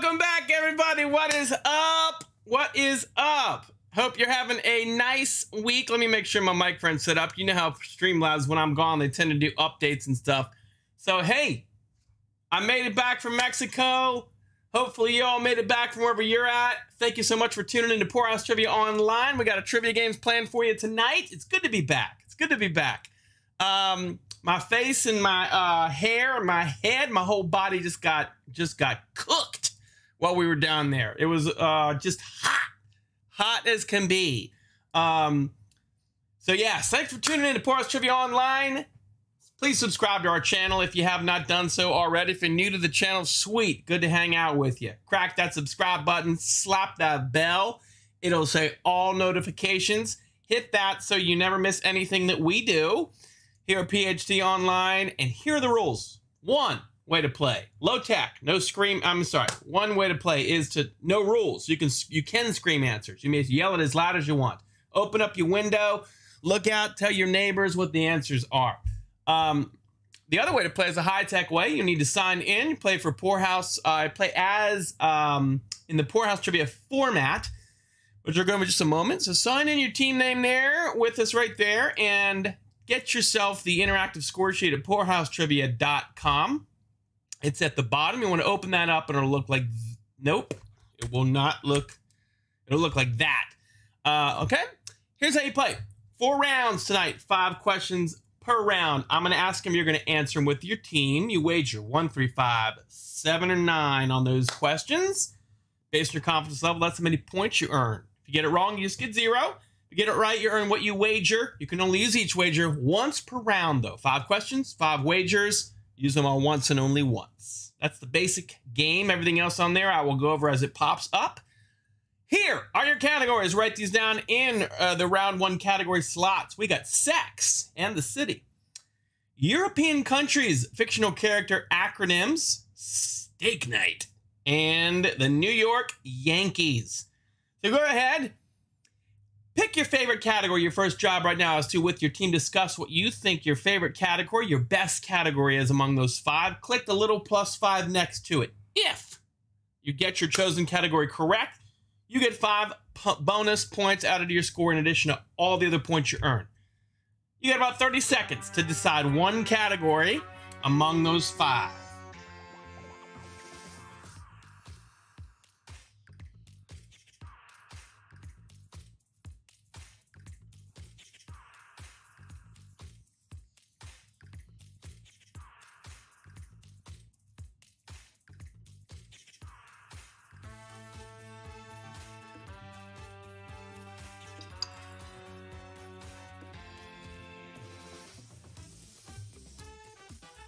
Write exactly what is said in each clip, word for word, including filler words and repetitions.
Welcome back, everybody. What is up? What is up? Hope you're having a nice week. Let me make sure my mic friend's set up. You know how Streamlabs, when I'm gone, they tend to do updates and stuff. So, hey, I made it back from Mexico. Hopefully, you all made it back from wherever you're at. Thank you so much for tuning in to Pour House Trivia Online. We got a trivia games planned for you tonight. It's good to be back. It's good to be back. Um... My face and my uh, hair and my head, my whole body just got just got cooked while we were down there. It was uh, just hot, hot as can be. Um, so, yeah, thanks for tuning in to Pour House Trivia Online. Please subscribe to our channel if you have not done so already. If you're new to the channel, sweet. Good to hang out with you. Crack that subscribe button. Slap that bell. It'll say all notifications. Hit that so you never miss anything that we do here at P H T Online. And here are the rules. One way to play, low tech, no scream. I'm sorry. One way to play is to no rules. You can you can scream answers. You may yell it as loud as you want. Open up your window, look out, tell your neighbors what the answers are. Um, the other way to play is a high tech way. You need to sign in. You play for Pour House. I uh, play as um, in the Pour House Trivia format, which we're going to just a moment. So sign in your team name there with us right there and get yourself the interactive score sheet at pour house trivia dot com. It's at the bottom. You want to open that up and it'll look like, nope, it will not look, it'll look like that. Uh, okay, here's how you play. Four rounds tonight, five questions per round. I'm going to ask them, you're going to answer them with your team. You wager one, three, five, seven, or nine on those questions. Based on your confidence level, that's how many points you earn. If you get it wrong, you just get zero. You get it right, you earn what you wager. You can only use each wager once per round, though. Five questions, five wagers. Use them all once and only once. That's the basic game. Everything else on there I will go over as it pops up. Here are your categories. Write these down in uh, the round one category slots. We got Sex and the City, European countries, fictional character acronyms, Steak Night, and the New York Yankees. So go ahead. Pick your favorite category. Your first job right now is to, with your team, discuss what you think your favorite category, your best category is among those five. Click the little plus five next to it. If you get your chosen category correct, you get five bonus points added to your score in addition to all the other points you earn. You get about thirty seconds to decide one category among those five.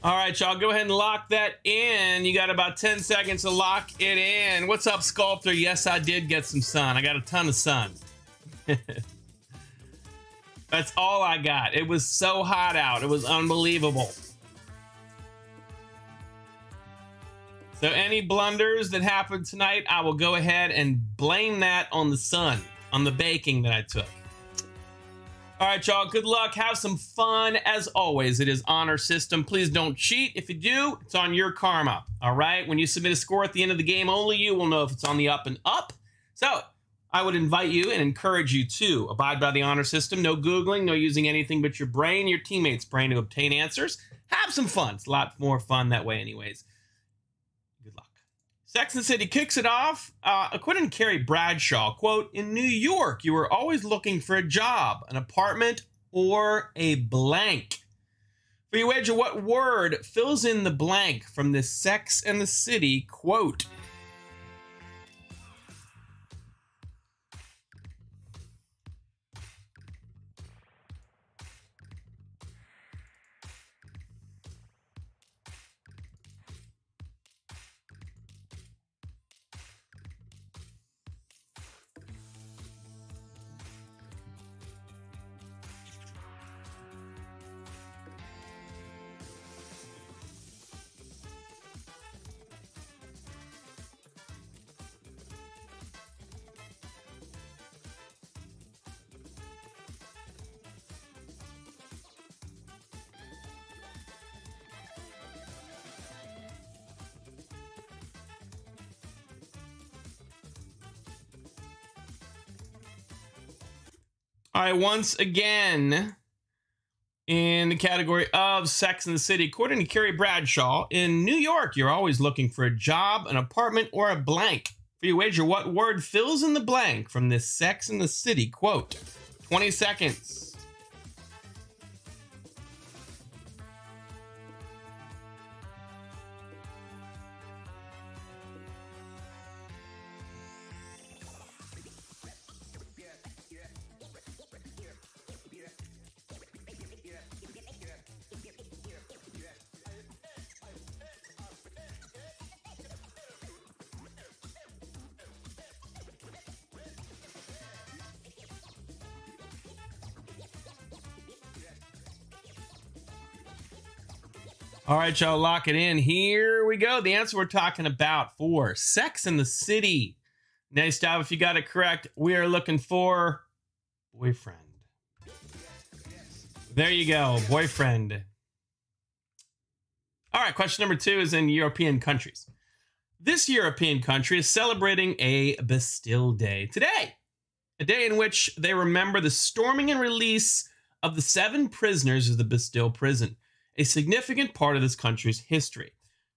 All right, y'all, go ahead and lock that in. You got about ten seconds to lock it in. What's up, Sculptor? Yes, I did get some sun. I got a ton of sun. That's all I got. It was so hot out. It was unbelievable. So any blunders that happened tonight, I will go ahead and blame that on the sun, on the baking that I took. All right, y'all, good luck. Have some fun. As always, it is honor system. Please don't cheat. If you do, it's on your karma, all right? When you submit a score at the end of the game, only you will know if it's on the up and up. So I would invite you and encourage you to abide by the honor system. No Googling, no using anything but your brain, your teammates' brain to obtain answers. Have some fun. It's a lot more fun that way anyways. Good luck. Sex and the City kicks it off. Uh, according to Carrie Bradshaw, quote, in New York, you were always looking for a job, an apartment, or a blank. For your wager, what word fills in the blank from the Sex and the City quote? All right, once again, in the category of Sex and the City, according to Carrie Bradshaw, in New York, you're always looking for a job, an apartment, or a blank. For your wager, what word fills in the blank from this Sex and the City quote? twenty seconds. All right, y'all, lock it in. Here we go. The answer we're talking about for Sex and the City. Nice job if you got it correct. We are looking for boyfriend. There you go, boyfriend. All right, question number two is in European countries. This European country is celebrating a Bastille Day today, a day in which they remember the storming and release of the seven prisoners of the Bastille prison, a significant part of this country's history.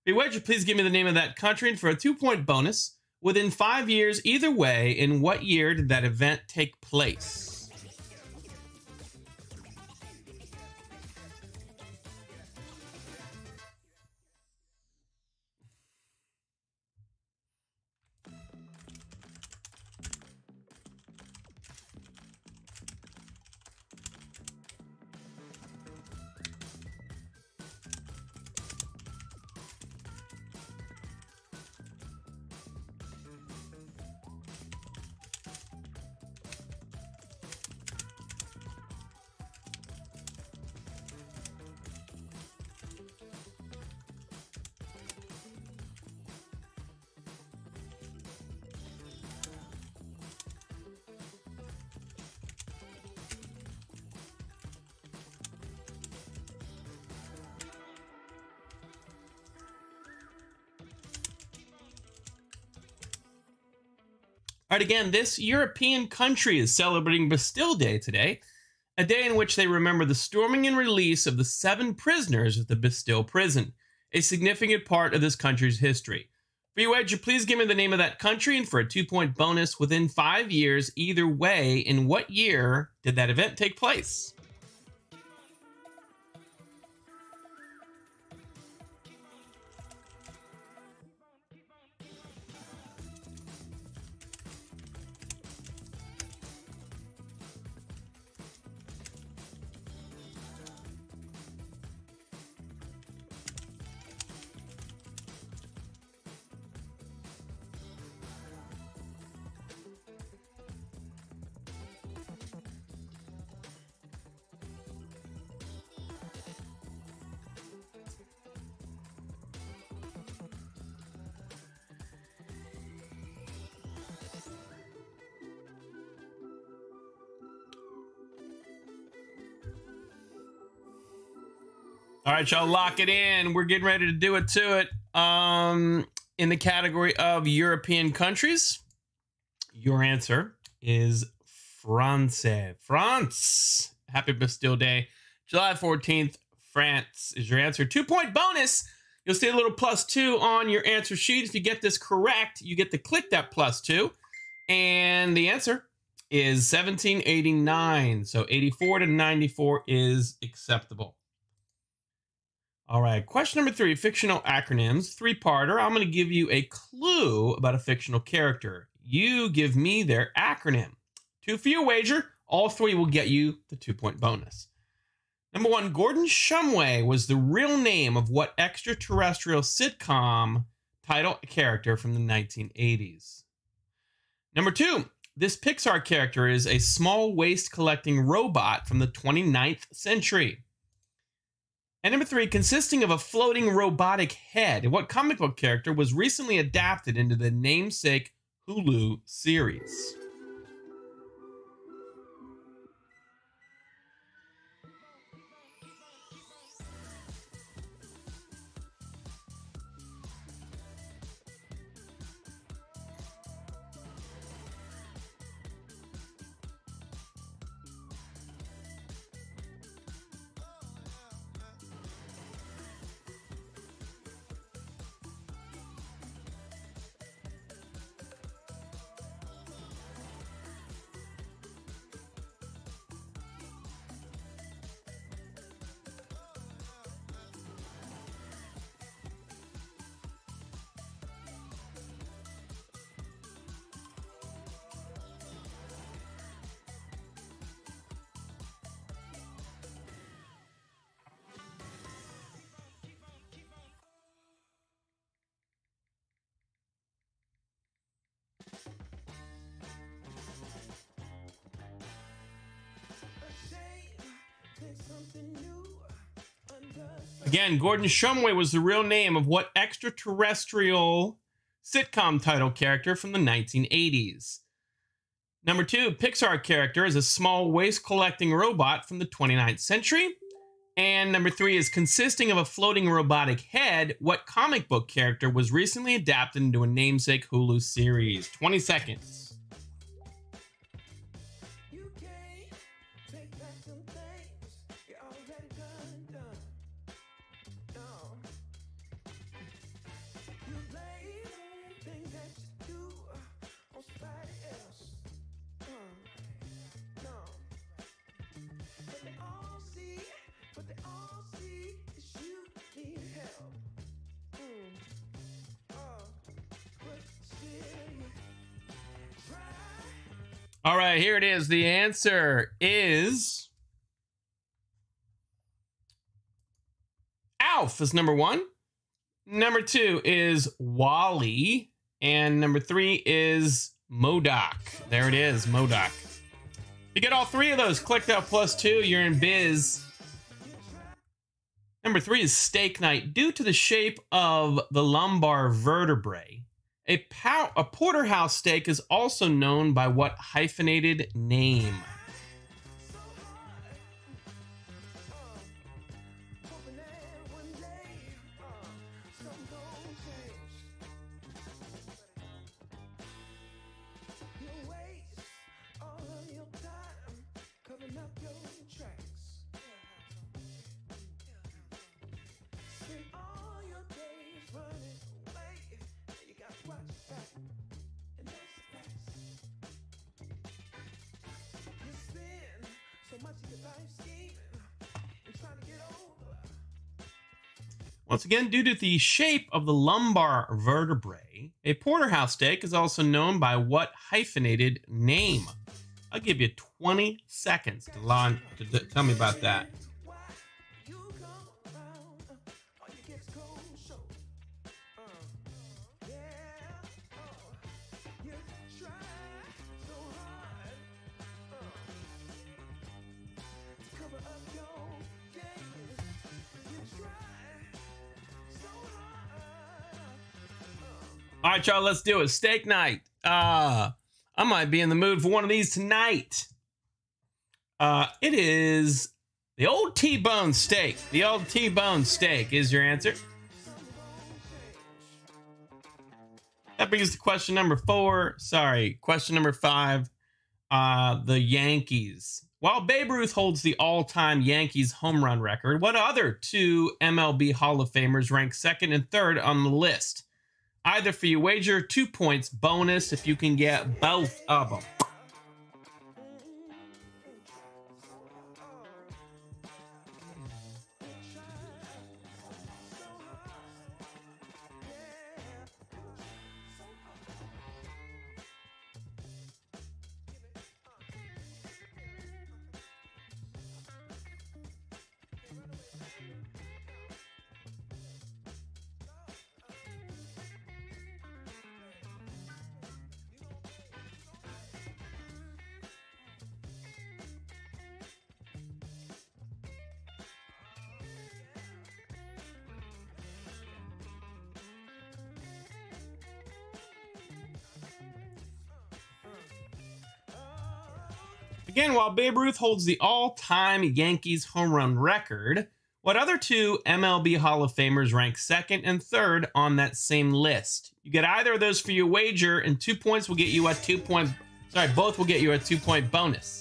Would you please give me the name of that country, and for a two-point bonus, within five years, either way, in what year did that event take place? All right, again, this European country is celebrating Bastille Day today, a day in which they remember the storming and release of the seven prisoners of the Bastille prison, a significant part of this country's history. For you, would you please give me the name of that country, and for a two-point bonus, within five years, either way, in what year did that event take place? All right, y'all, lock it in. We're getting ready to do it to it. Um, in the category of European countries, your answer is France. France. Happy Bastille Day. July fourteenth, France is your answer. Two-point bonus. You'll see a little plus two on your answer sheet. If you get this correct, you get to click that plus two. And the answer is seventeen eighty-nine. So eighty-four to ninety-four is acceptable. All right, question number three, fictional acronyms, three-parter. I'm going to give you a clue about a fictional character. You give me their acronym. Two for your wager. All three will get you the two-point bonus. Number one, Gordon Shumway was the real name of what extraterrestrial sitcom title character from the nineteen eighties? Number two, this Pixar character is a small waste-collecting robot from the twenty-ninth century. And number three, consisting of a floating robotic head, what comic book character was recently adapted into the namesake Hulu series? Again, Gordon Shumway was the real name of what extraterrestrial sitcom title character from the nineteen eighties? Number two, Pixar character is a small waste-collecting robot from the twenty-ninth century. And number three is consisting of a floating robotic head. What comic book character was recently adapted into a namesake Hulu series? twenty seconds. You can't take back some things you already done, done. No. You blame things that you do on somebody else. Mm. No. But they all see. But they all see is you need help. Mm. Oh, but still, try. All right, here it is. The answer is Alf is number one. Number two is Wall-E. And number three is Modoc. There it is, Modoc. You get all three of those. Click that plus two. You're in biz. Number three is steak night. Due to the shape of the lumbar vertebrae, a, pow a porterhouse steak is also known by what hyphenated name? Once again, due to the shape of the lumbar vertebrae, a porterhouse steak is also known by what hyphenated name? I'll give you twenty seconds to, launch, to, to tell me about that. All right, y'all, let's do it. Steak night. Uh, I might be in the mood for one of these tonight. Uh, it is the old T-bone steak. The old T-bone steak is your answer. That brings us to question number four. Sorry, question number five. Uh, the Yankees. While Babe Ruth holds the all-time Yankees home run record, what other two M L B Hall of Famers rank second and third on the list? Either for your wager, two points bonus if you can get both of them. Again, while Babe Ruth holds the all-time Yankees home run record, what other two M L B Hall of Famers rank second and third on that same list? You get either of those for your wager, and two points will get you a two-point... Sorry, both will get you a two-point bonus.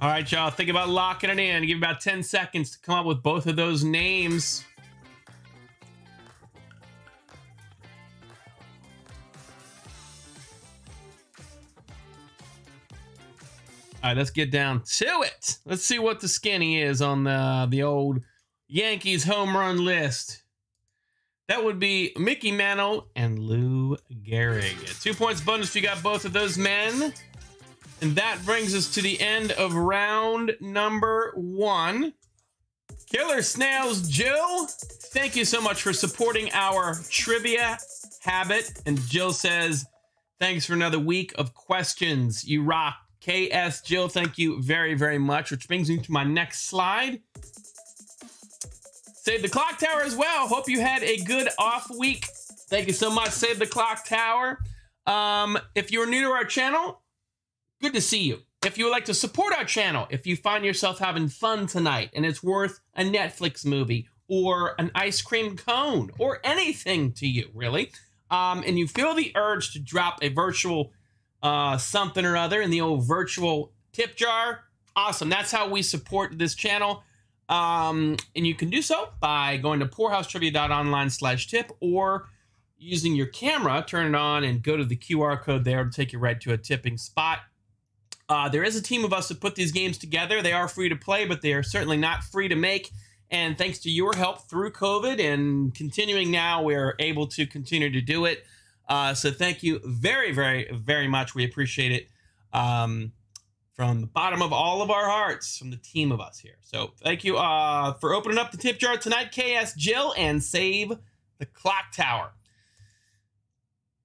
All right, y'all, think about locking it in. Give about ten seconds to come up with both of those names. All right, let's get down to it. Let's see what the skinny is on the, the old Yankees home run list. That would be Mickey Mantle and Lou Gehrig. Two points bonus if you got both of those men. And that brings us to the end of round number one. Killer Snails Jill, thank you so much for supporting our trivia habit. And Jill says, thanks for another week of questions. You rock. K S Jill, thank you very, very much. Which brings me to my next slide. Save the Clock Tower as well. Hope you had a good off week. Thank you so much, Save the Clock Tower. Um, if you're new to our channel, good to see you. If you would like to support our channel, if you find yourself having fun tonight and it's worth a Netflix movie or an ice cream cone or anything to you, really, um, and you feel the urge to drop a virtual uh, something or other in the old virtual tip jar, awesome. That's how we support this channel. Um, and you can do so by going to pour house trivia dot online slash tip or using your camera, turn it on and go to the Q R code there to take you right to a tipping spot. Uh, there is a team of us that put these games together. They are free to play, but they are certainly not free to make. And thanks to your help through COVID and continuing now, we're able to continue to do it. Uh, so thank you very, very, very much. We appreciate it um, from the bottom of all of our hearts, from the team of us here. So thank you uh, for opening up the tip jar tonight, K S Jill, and Save the Clock Tower.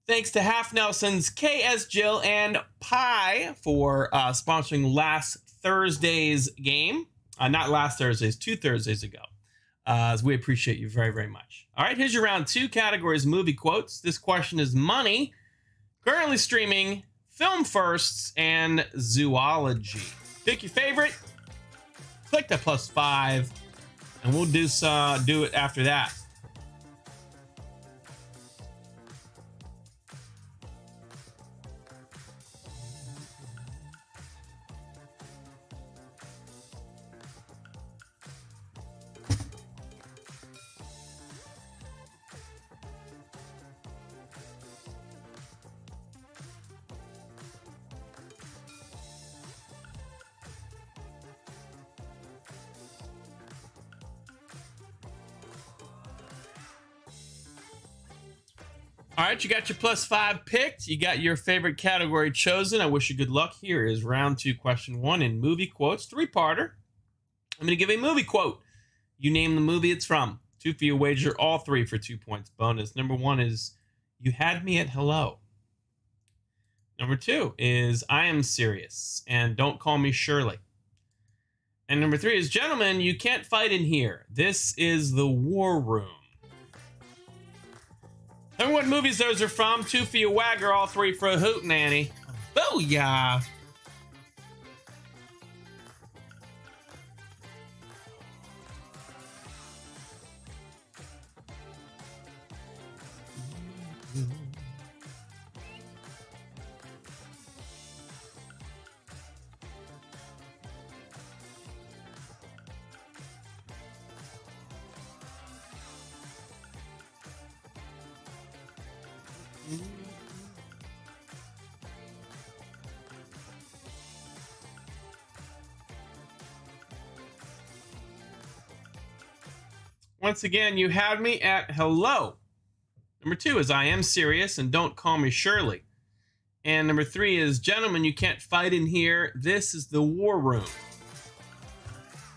Thanks to Half Nelson's K S Jill and Pi for uh, sponsoring last Thursday's game. Uh, not last Thursday's, two Thursdays ago. Uh, so we appreciate you very, very much. All right, here's your round two categories, movie quotes. This question is money, currently streaming, film firsts, and zoology. Pick your favorite, click the plus five, and we'll do, uh, do it after that. All right, you got your plus five picked. You got your favorite category chosen. I wish you good luck. Here is round two, question one in movie quotes, three-parter. I'm going to give a movie quote. You name the movie it's from. Two for your wager, all three for two points bonus. Number one is, you had me at hello. Number two is, I am serious, and don't call me Shirley. And number three is, gentlemen, you can't fight in here. This is the war room. Tell me what movies those are from. Two for your wagger, all three for a hootenanny. Booyah! Once again, you had me at hello. Number two is, I am serious and don't call me Shirley. And number three is, gentlemen, you can't fight in here. This is the war room.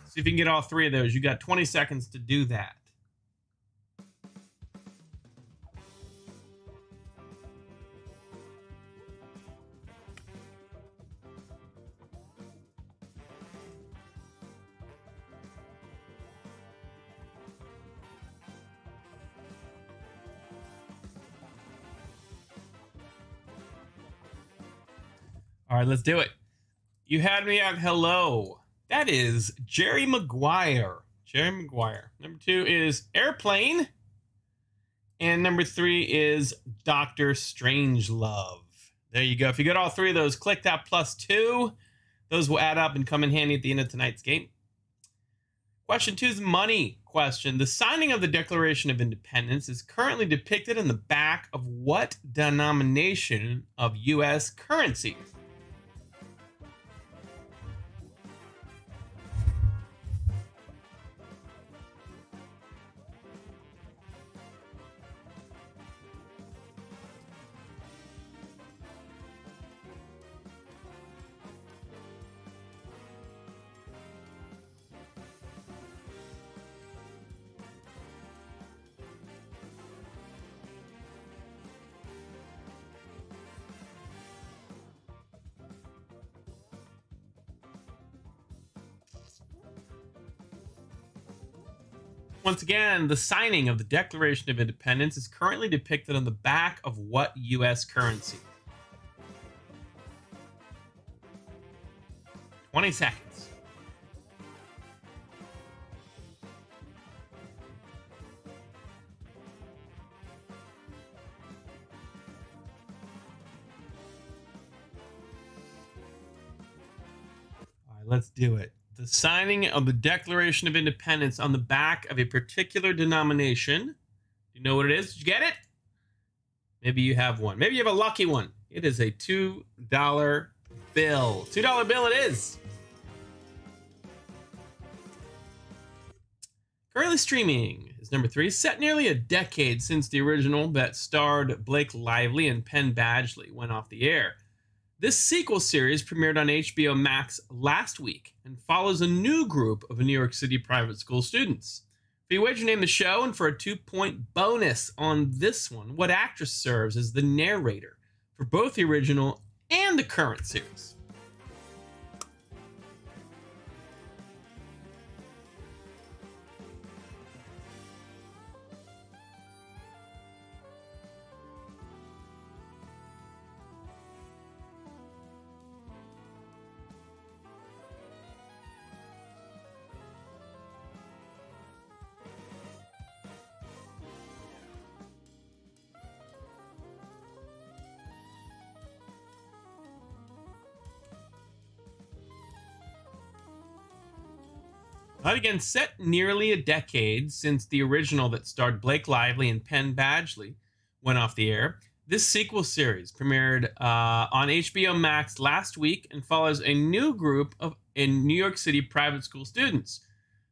See if you can get all three of those. You got twenty seconds to do that. All right, let's do it. You had me at hello. That is Jerry Maguire. Jerry Maguire. Number two is Airplane. And number three is Doctor Strangelove. There you go. If you get all three of those, click that plus two. Those will add up and come in handy at the end of tonight's game. Question two is money question. The signing of the Declaration of Independence is currently depicted in the back of what denomination of U S currency? Once again, the signing of the Declaration of Independence is currently depicted on the back of what U S currency? twenty seconds. All right, let's do it. The signing of the Declaration of Independence on the back of a particular denomination. Do you know what it is? Did you get it? Maybe you have one. Maybe you have a lucky one. It is a two dollar bill. two dollar bill it is. Currently streaming is number three. Set nearly a decade since the original that starred Blake Lively and Penn Badgley went off the air. This sequel series premiered on H B O Max last week and follows a new group of New York City private school students. If you wager, name the show, and for a two-point bonus on this one, what actress serves as the narrator for both the original and the current series? But again, set nearly a decade since the original that starred Blake Lively and Penn Badgley went off the air, this sequel series premiered uh, on H B O Max last week and follows a new group of in New York City private school students.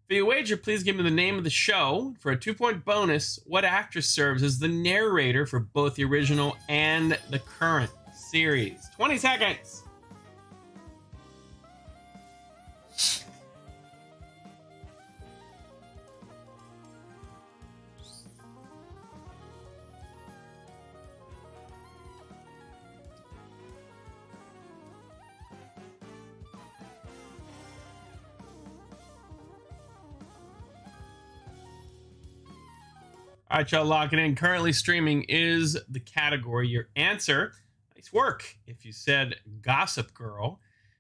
For your wager, please give me the name of the show. For a two-point bonus, what actress serves as the narrator for both the original and the current series? twenty seconds. All right, y'all, lock it in. Currently streaming is the category. Your answer, nice work if you said Gossip Girl.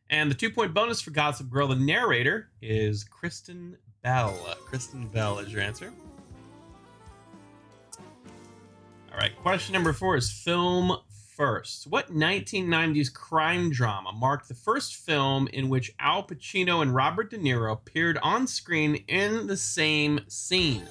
And the two-point bonus for Gossip Girl, the narrator, is Kristen Bell. Kristen Bell is your answer. All right, question number four is film first. What nineteen nineties crime drama marked the first film in which Al Pacino and Robert De Niro appeared on screen in the same scene?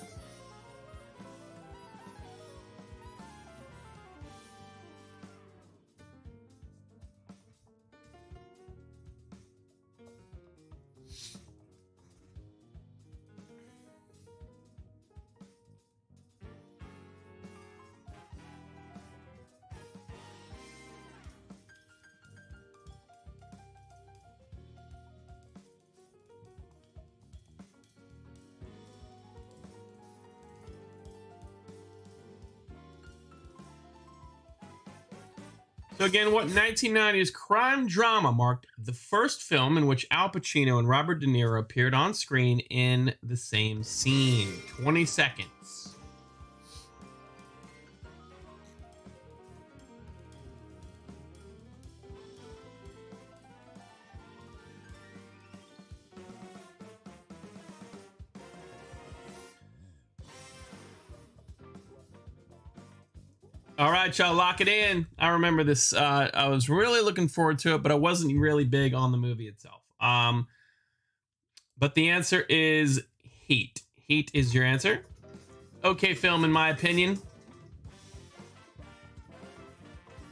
So again, what nineteen nineties crime drama marked the first film in which Al Pacino and Robert De Niro appeared on screen in the same scene? twenty seconds. All right, y'all, lock it in. I remember this. Uh, I was really looking forward to it, but I wasn't really big on the movie itself. Um, but the answer is Heat. Heat is your answer. Okay, film, in my opinion.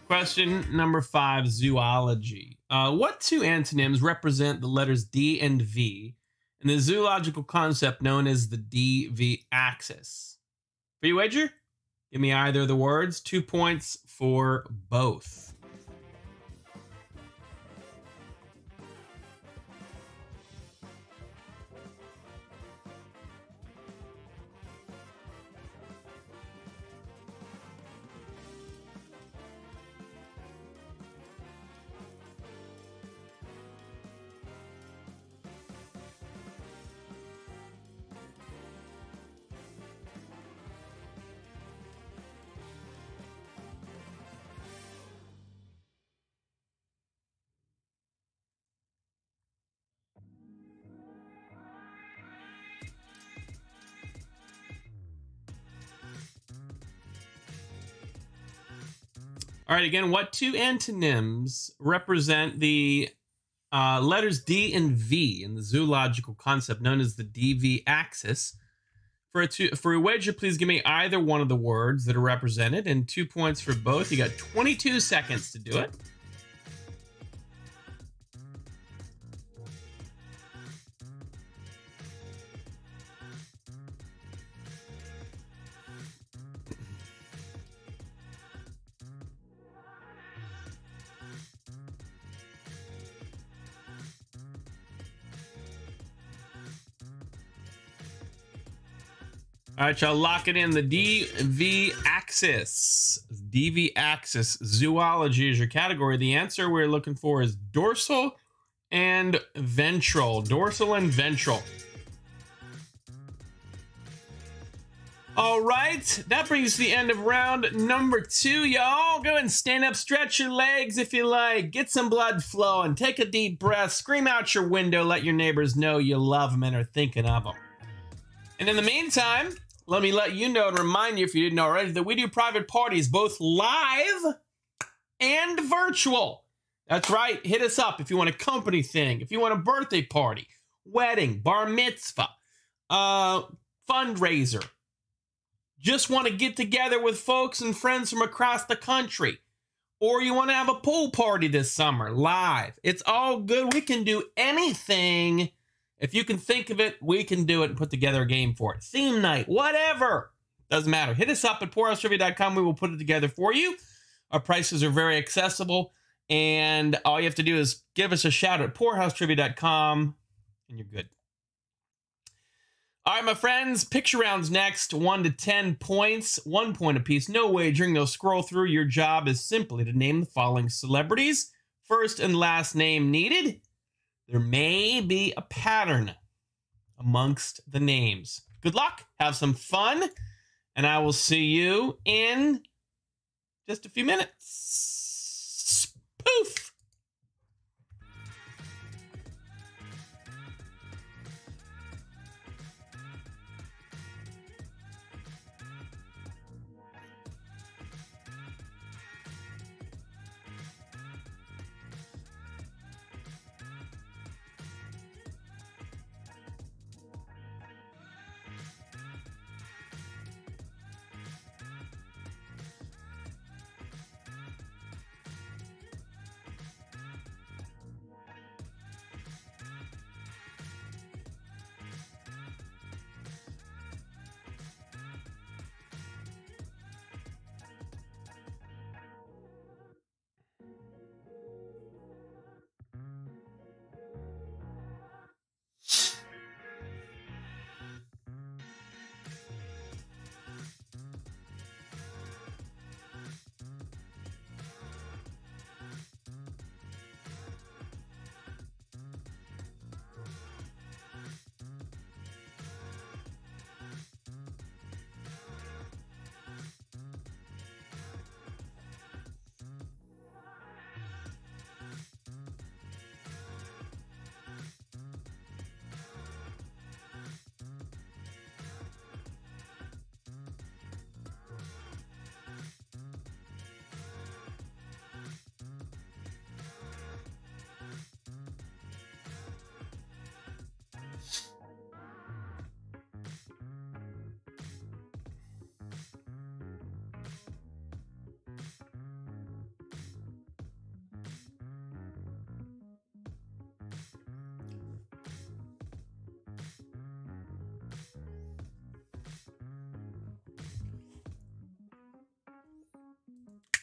Question number five, zoology. Uh, what two antonyms represent the letters D and V in the zoological concept known as the D V axis? For your wager? Give me either of the words, two points for both. All right, again, what two antonyms represent the uh, letters D and V in the zoological concept known as the D V axis? For a, two, for a wager, please give me either one of the words that are represented and two points for both. You got twenty-two seconds to do it. All right, y'all, lock it in. The D V axis. D V axis. Zoology is your category. The answer we're looking for is dorsal and ventral. Dorsal and ventral. All right, that brings us to the end of round number two, y'all. Go ahead and stand up, stretch your legs if you like, get some blood flowing, take a deep breath, scream out your window, let your neighbors know you love them and are thinking of them. And in the meantime, let me let you know and remind you, if you didn't already, that we do private parties, both live and virtual. That's right. Hit us up if you want a company thing, if you want a birthday party, wedding, bar mitzvah, uh, fundraiser. Just want to get together with folks and friends from across the country. Or you want to have a pool party this summer, live. It's all good. We can do anything. If you can think of it, we can do it and put together a game for it. Theme night, whatever. Doesn't matter. Hit us up at pour house trivia dot com. We will put it together for you. Our prices are very accessible. And all you have to do is give us a shout at pour house trivia dot com. And you're good. All right, my friends. Picture rounds next. one to ten points. One point apiece. No wagering. They'll scroll through. Your job is simply to name the following celebrities. First and last name needed. There may be a pattern amongst the names. Good luck. Have some fun. And I will see you in just a few minutes.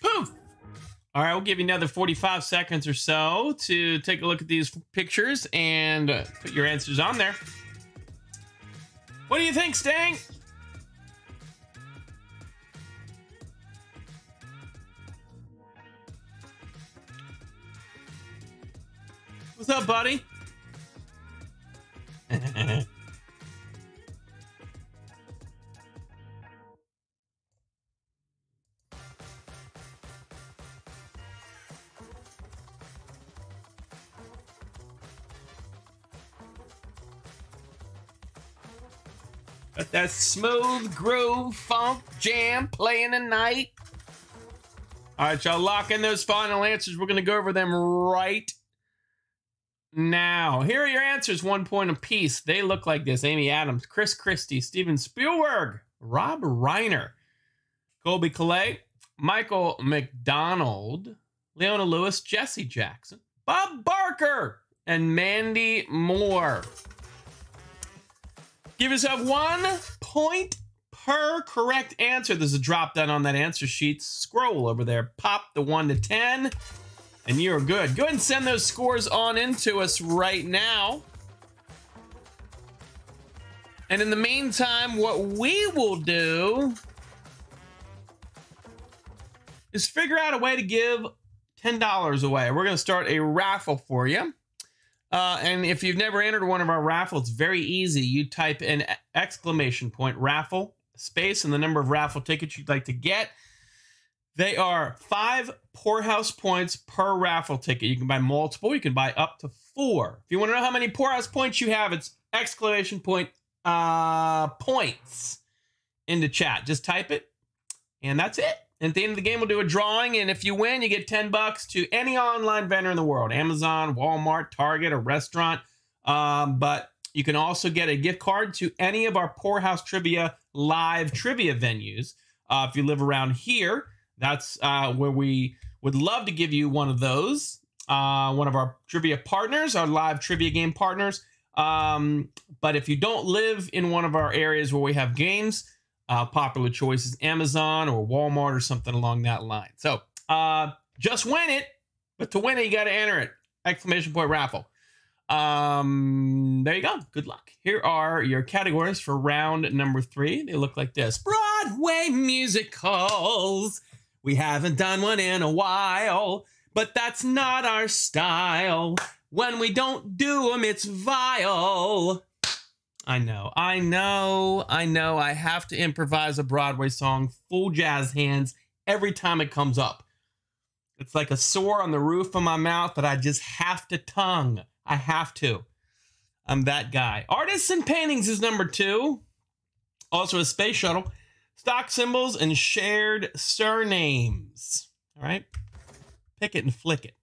Poof. All right, we'll give you another forty-five seconds or so to take a look at these pictures and uh, put your answers on there. What do you think, Stang? What's up, buddy? That smooth groove funk jam playing at night. All right, y'all, lock in those final answers. We're going to go over them right now. Here are your answers, one point apiece. They look like this: Amy Adams, Chris Christie, Steven Spielberg, Rob Reiner, Colby Calais, Michael McDonald, Leona Lewis, Jesse Jackson, Bob Barker, and Mandy Moore. Give yourself one point per correct answer. There's a drop down on that answer sheet. Scroll over there, pop the one to ten, and you're good. Go ahead and send those scores on into us right now. And in the meantime, what we will do is figure out a way to give ten dollars away. We're going to start a raffle for you. Uh, and if you've never entered one of our raffles, it's very easy. You type in exclamation point raffle, space, and the number of raffle tickets you'd like to get. They are five Pourhouse points per raffle ticket. You can buy multiple. You can buy up to four. If you want to know how many Pourhouse points you have, it's exclamation point uh, points into chat. Just type it, and that's it. And at the end of the game, we'll do a drawing, and if you win, you get ten bucks to any online vendor in the world, Amazon, Walmart, Target, a restaurant. Um, but you can also get a gift card to any of our Pour House Trivia live trivia venues. Uh, if you live around here, that's uh, where we would love to give you one of those. Uh, one of our trivia partners, our live trivia game partners. Um, but if you don't live in one of our areas where we have games, Uh, popular choice is Amazon or Walmart or something along that line. So uh, just win it, but to win it, you got to enter it. Exclamation point raffle. Um, there you go. Good luck. Here are your categories for round number three. They look like this: Broadway musicals. We haven't done one in a while, but that's not our style. When we don't do them, it's vile. I know, I know, I know. I have to improvise a Broadway song, full jazz hands, every time it comes up. It's like a sore on the roof of my mouth that I just have to tongue. I have to. I'm that guy. Artists and paintings is number two. Also a space shuttle, stock symbols, and shared surnames. All right, pick it and flick it.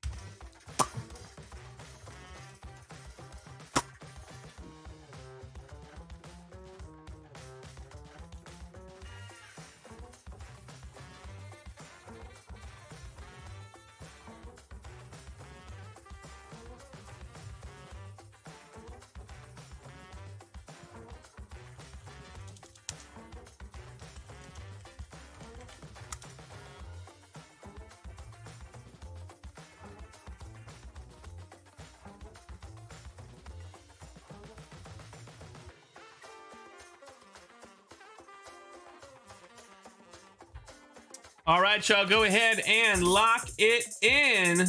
All right, y'all, go ahead and lock it in.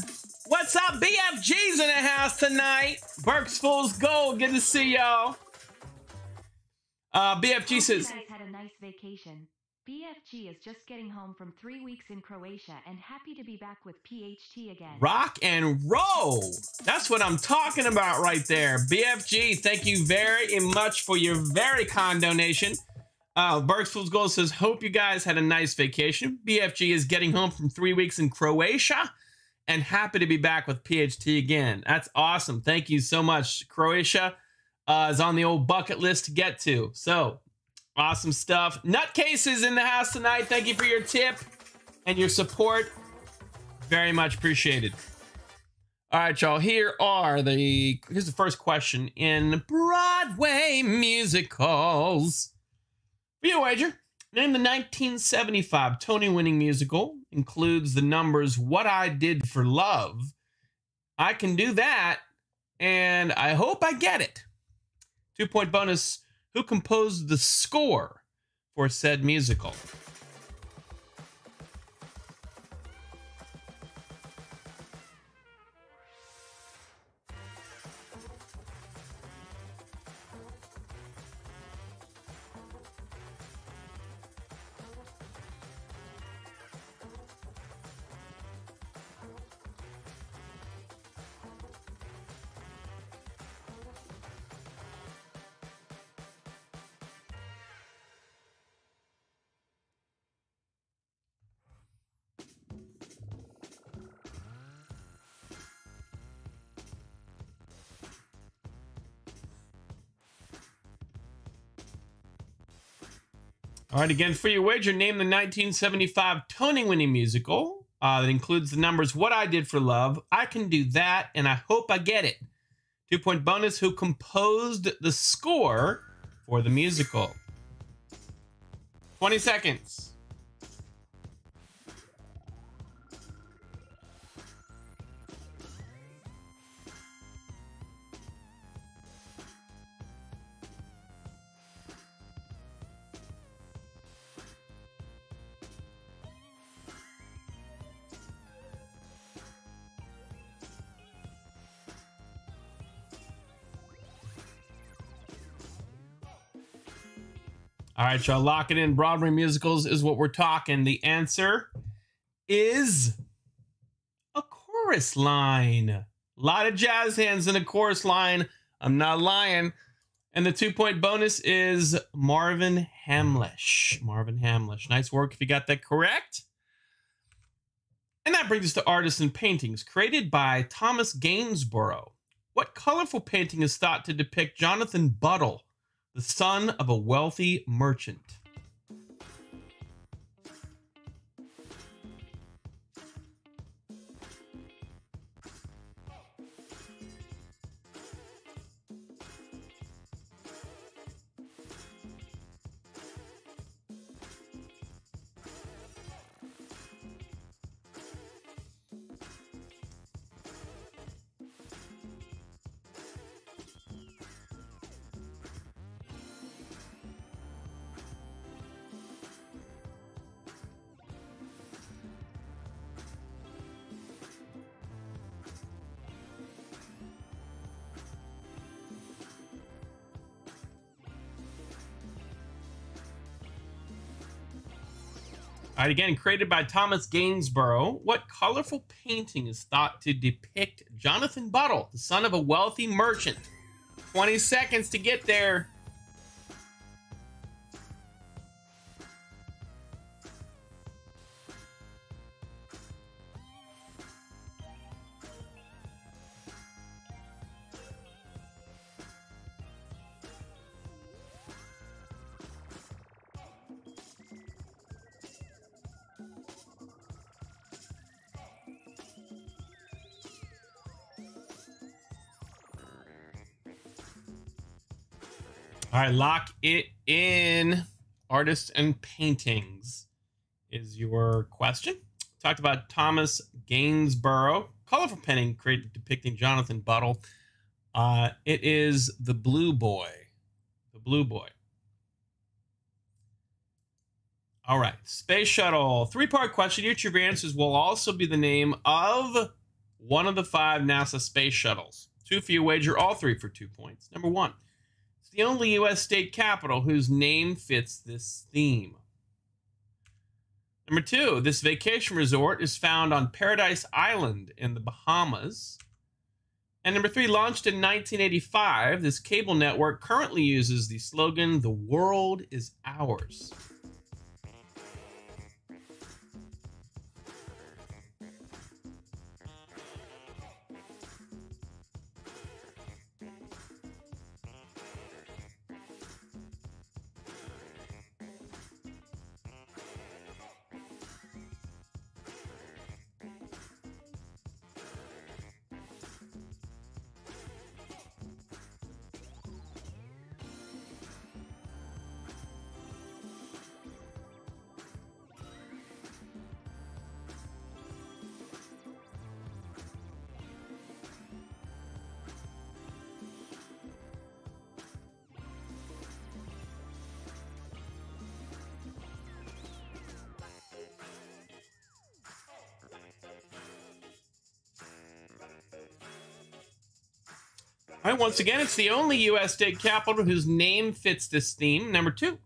What's up? B F G's in the house tonight. Burke's Fool's Gold. Good to see y'all. Uh, B F G says, you guys had a nice vacation. B F G is just getting home from three weeks in Croatia and happy to be back with P H T again. Rock and roll. That's what I'm talking about right there. B F G, thank you very much for your very kind donation. Uh, Burke's Fool's Gold says, hope you guys had a nice vacation. B F G is getting home from three weeks in Croatia and happy to be back with P H T again. That's awesome. Thank you so much. Croatia uh, is on the old bucket list to get to. So awesome stuff. Nutcase is in the house tonight. Thank you for your tip and your support. Very much appreciated. All right, y'all, here are the, here's the first question in Broadway musicals. Your wager, name the nineteen seventy-five Tony-winning musical. Includes the numbers What I Did for Love, I Can Do That, and I Hope I Get It. Two-point bonus. Who composed the score for said musical? All right, again, for your wager, name the nineteen seventy-five Tony-winning musical uh, that includes the numbers What I Did for Love, I Can Do That, and I Hope I Get It. Two-point bonus, who composed the score for the musical? twenty seconds. All right, y'all, lock it in. Broadway musicals is what we're talking. The answer is A Chorus Line. A lot of jazz hands in A Chorus Line. I'm not lying. And the two-point bonus is Marvin Hamlish. Marvin Hamlish. Nice work if you got that correct. And that brings us to artists and paintings created by Thomas Gainsborough. What colorful painting is thought to depict Jonathan Buttle, the son of a wealthy merchant? All right, again, created by Thomas Gainsborough. What colorful painting is thought to depict Jonathan Buttle, the son of a wealthy merchant? twenty seconds to get there. All right, lock it in. Artists and paintings is your question. Talked about Thomas Gainsborough. Colorful painting created depicting Jonathan Buttle. Uh, it is The Blue Boy. The Blue Boy. All right, Space Shuttle. Three-part question. Each of your answers will also be the name of one of the five NASA space shuttles. Two for your wager, all three for two points. Number one, the only U S state capital whose name fits this theme. Number two, this vacation resort is found on Paradise Island in the Bahamas. And number three, launched in nineteen eighty-five, this cable network currently uses the slogan, "The world is ours." All right, once again, it's the only U S state capital whose name fits this theme. Number two,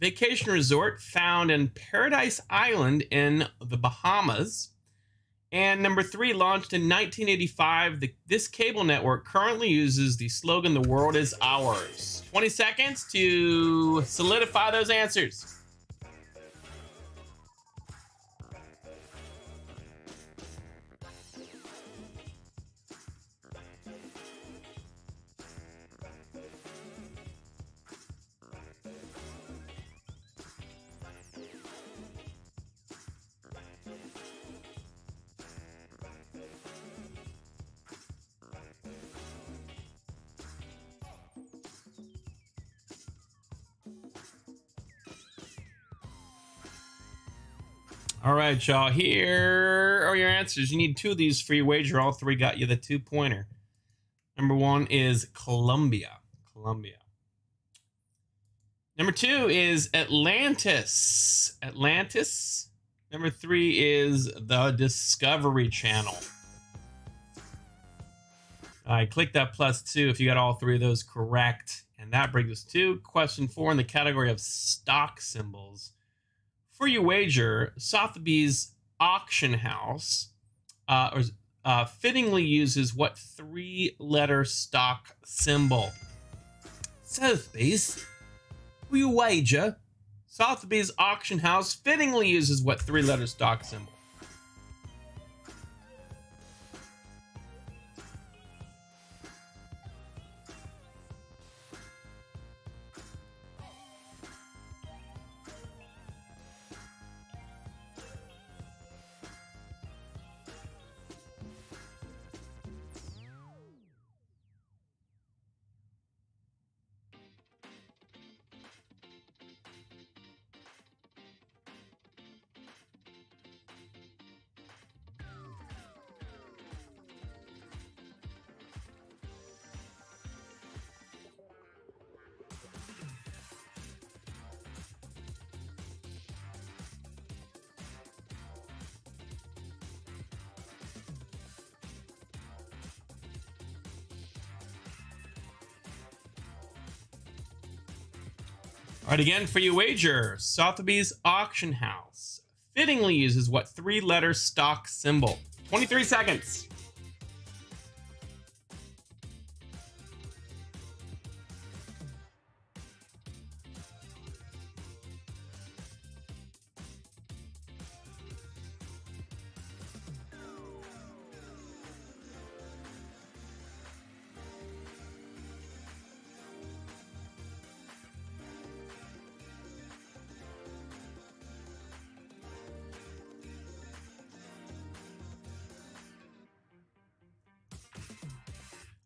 vacation resort found in Paradise Island in the Bahamas. And number three, launched in nineteen eighty-five, the, this cable network currently uses the slogan, "The world is ours." twenty seconds to solidify those answers. All right, y'all, here are your answers. You need two of these for your wager. All three got you the two-pointer. Number one is Columbia. Columbia. Number two is Atlantis. Atlantis. Number three is the Discovery Channel. All right, click that plus two if you got all three of those correct. And that brings us to question four in the category of stock symbols. For your wager, Sotheby's auction house uh, or, uh, fittingly uses what three-letter stock symbol? Sotheby's. For your wager, Sotheby's auction house fittingly uses what three-letter stock symbol? All right, again, for your wager, Sotheby's auction house fittingly uses what three-letter stock symbol? twenty-three seconds.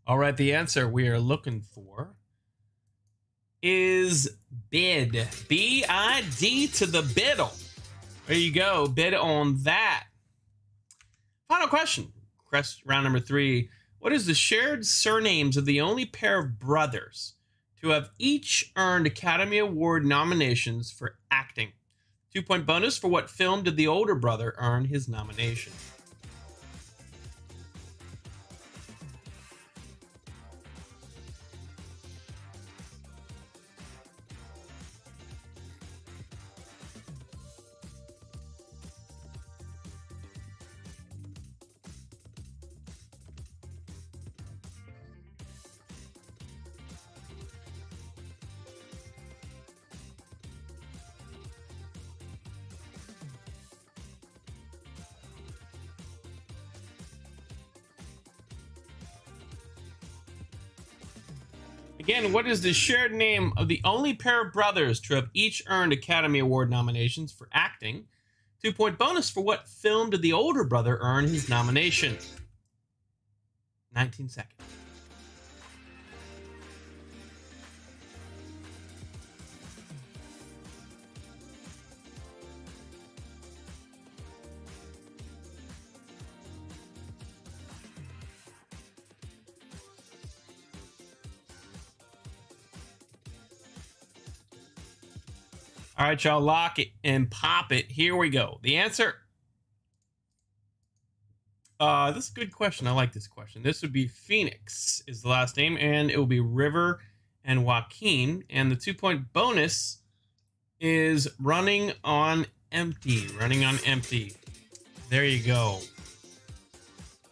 All right, the answer we are looking for is bid. B I D to the biddle. There you go. Bid on that. Final question. Round number three. What is the shared surnames of the only pair of brothers to have each earned Academy Award nominations for acting? Two-point bonus for what film did the older brother earn his nomination? Again, what is the shared name of the only pair of brothers to have each earned Academy Award nominations for acting? Two-point bonus for what film did the older brother earn his nomination? nineteen seconds. All right, y'all, lock it and pop it. Here we go. The answer. Uh, this is a good question. I like this question. This would be Phoenix is the last name, and it will be River and Joaquin. And the two-point bonus is running on empty. Running on empty. There you go.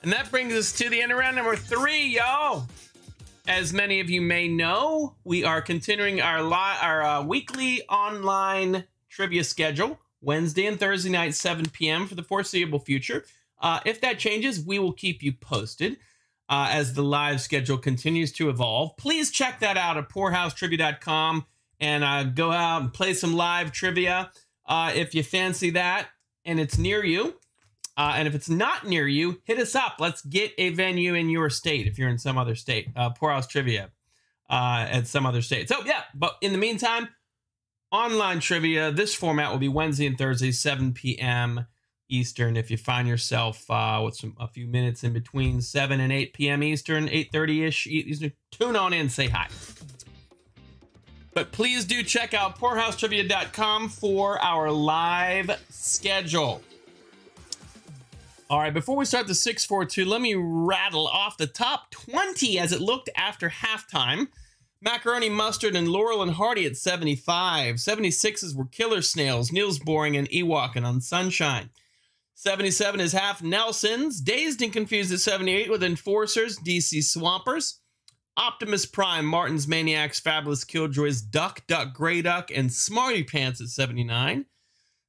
And that brings us to the end of round number three, y'all. As many of you may know, we are continuing our, our uh, weekly online trivia schedule, Wednesday and Thursday night, seven p m for the foreseeable future. Uh, if that changes, we will keep you posted uh, as the live schedule continues to evolve. Please check that out at pour house trivia dot com and uh, go out and play some live trivia uh, if you fancy that and it's near you. Uh, and if it's not near you, hit us up. Let's get a venue in your state if you're in some other state. Uh, Pour House Trivia uh, at some other state. So, yeah, but in the meantime, online trivia. This format will be Wednesday and Thursday, seven p m Eastern. If you find yourself uh, with some a few minutes in between seven and eight p m Eastern, eight thirty-ish Eastern, tune on in, say hi. But please do check out pour house trivia dot com for our live schedule. All right, before we start the six four two, let me rattle off the top twenty as it looked after halftime. Macaroni Mustard and Laurel and Hardy at seventy-five. seventy-sixes were Killer Snails, Niels Boring, and Ewok, and On Sunshine. seventy-seven is Half Nelsons. Dazed and Confused at seventy-eight with Enforcers, D C Swampers. Optimus Prime, Martin's Maniacs, Fabulous Killjoys, Duck, Duck, Grey Duck, and Smarty Pants at seventy-nine.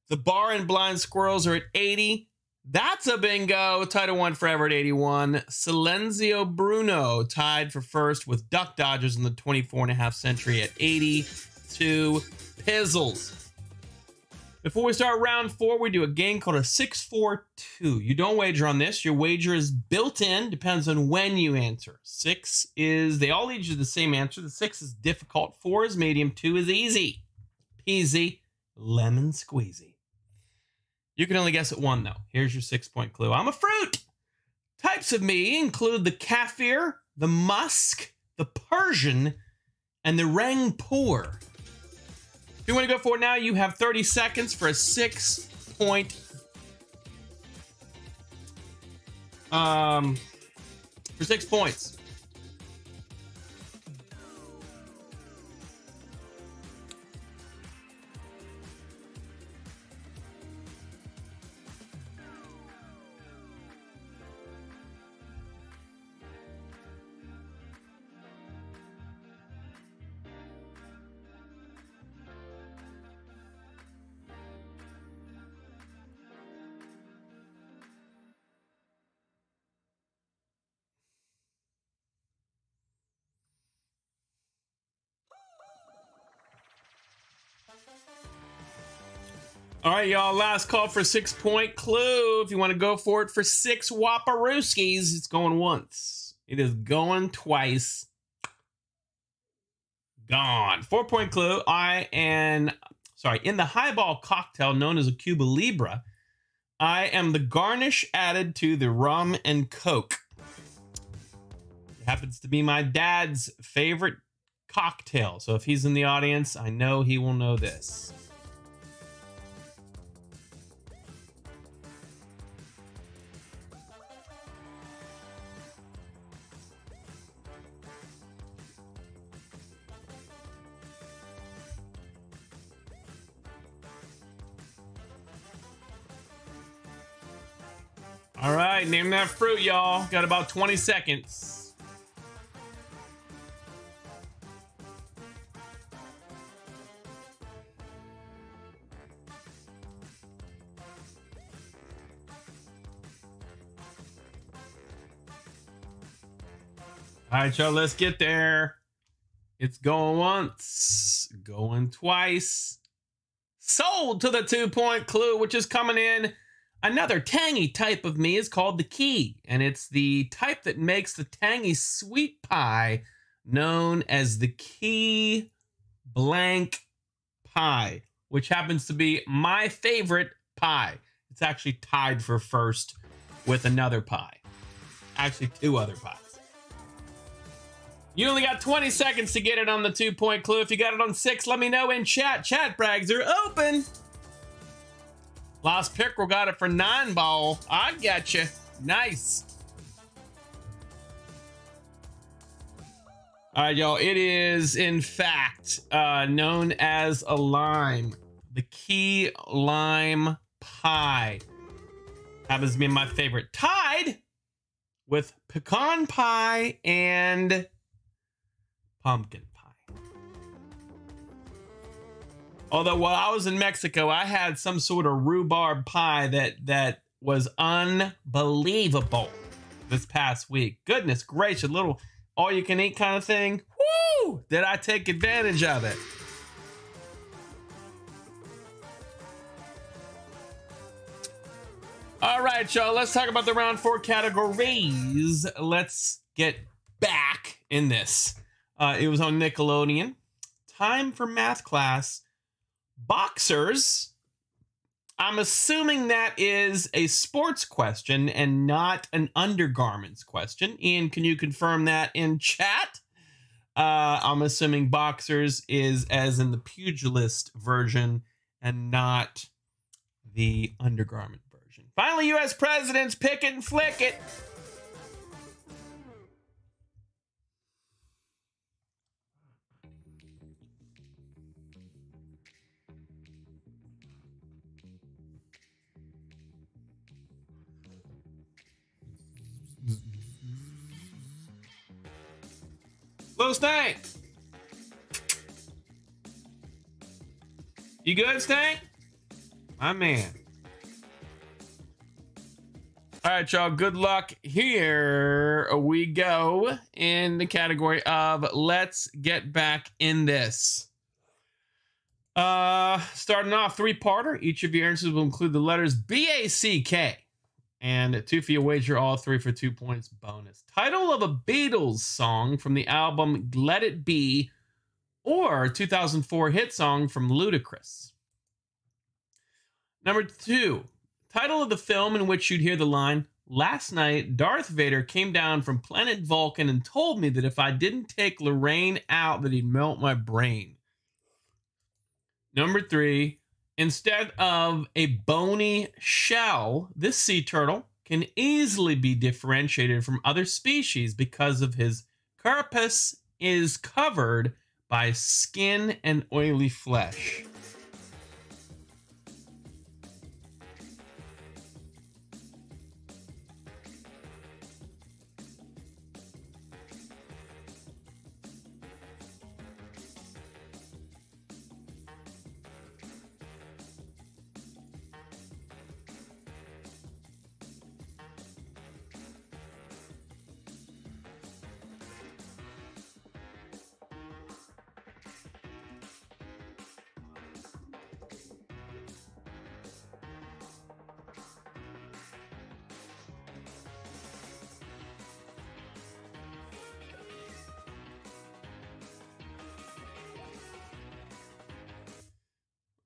The Bar and Blind Squirrels are at eighty. That's a bingo. Title One Forever at eighty-one. Silenzio Bruno tied for first with Duck Dodgers in the twenty-four and a half century at eighty-two pizzles. Before we start round four, we do a game called a six four two. You don't wager on this. Your wager is built in. Depends on when you answer. Six is, they all lead you to the same answer. The six is difficult. Four is medium. Two is easy. Peasy. Lemon squeezy. You can only guess at one, though. Here's your six-point clue. I'm a fruit. Types of me include the kaffir, the musk, the Persian, and the rangpur. If you want to go for it now, you have thirty seconds for a six-point um, for six points. All right, y'all, last call for six-point clue. If you want to go for it for six Whopperooskies, it's going once. It is going twice. Gone. Four-point clue. I am, sorry, in the highball cocktail known as a Cuba Libre, I am the garnish added to the rum and Coke. It happens to be my dad's favorite cocktail. So if he's in the audience, I know he will know this. All right, name that fruit, y'all. Got about twenty seconds. All right, y'all, let's get there. It's going once, going twice. Sold to the two-point clue, which is coming in. Another tangy type of me is called the key, and it's the type that makes the tangy sweet pie known as the key blank pie, which happens to be my favorite pie. It's actually tied for first with another pie. Actually, two other pies. You only got twenty seconds to get it on the two-point clue. If you got it on six, let me know in chat. Chat brags are open. Lost Pickerel got it for nine ball. I got you. Nice. All right, y'all. It is, in fact, uh, known as a lime. The key lime pie. Happens to be my favorite. Tied with pecan pie and pumpkin. Although while I was in Mexico, I had some sort of rhubarb pie that that was unbelievable this past week. Goodness gracious, little all-you-can-eat kind of thing. Woo! Did I take advantage of it? All right, y'all. Let's talk about the round four categories. Let's get back in this. Uh, it was on Nickelodeon. Time for math class. Boxers, I'm assuming that is a sports question and not an undergarments question. Ian, can you confirm that in chat? Uh, I'm assuming boxers is as in the pugilist version and not the undergarment version. Finally, U S presidents pick it and flick it. Hello, Stank. You good, Stank? My man. All right, y'all. Good luck. Here we go in the category of let's get back in this. Uh, starting off, three-parter. Each of your answers will include the letters B A C K. And two for your wager, all three for two points bonus. Title of a Beatles song from the album Let It Be or two thousand four hit song from Ludacris. Number two, title of the film in which you'd hear the line, last night Darth Vader came down from planet Vulcan and told me that if I didn't take Lorraine out that he'd melt my brain. Number three, instead of a bony shell, this sea turtle can easily be differentiated from other species because of his carapace is covered by skin and oily flesh.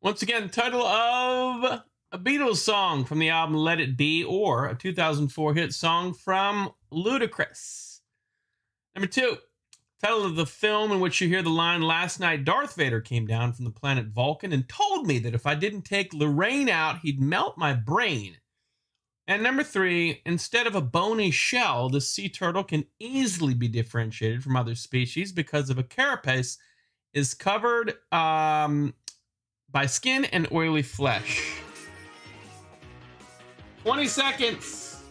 Once again, title of a Beatles song from the album Let It Be or a two thousand four hit song from Ludacris. Number two, title of the film in which you hear the line, last night Darth Vader came down from the planet Vulcan and told me that if I didn't take Lorraine out, he'd melt my brain. And number three, instead of a bony shell, the sea turtle can easily be differentiated from other species because of a carapace is covered... Um, by skin and oily flesh. twenty seconds.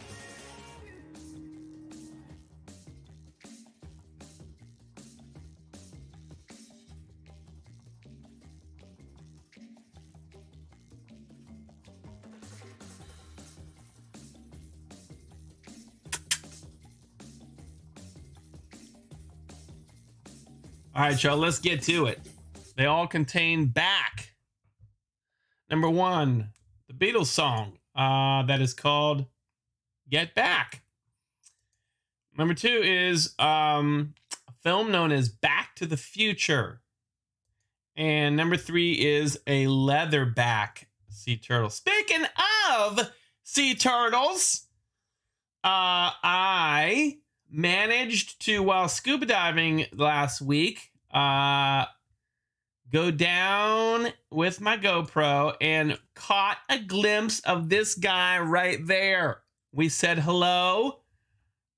All right, y'all, let's get to it. They all contain back. Number one, the Beatles song uh, that is called Get Back. Number two is um, a film known as Back to the Future. And number three is a leatherback sea turtle. Speaking of sea turtles, uh, I managed to, while scuba diving last week, uh, go down with my GoPro and caught a glimpse of this guy right there. We said hello.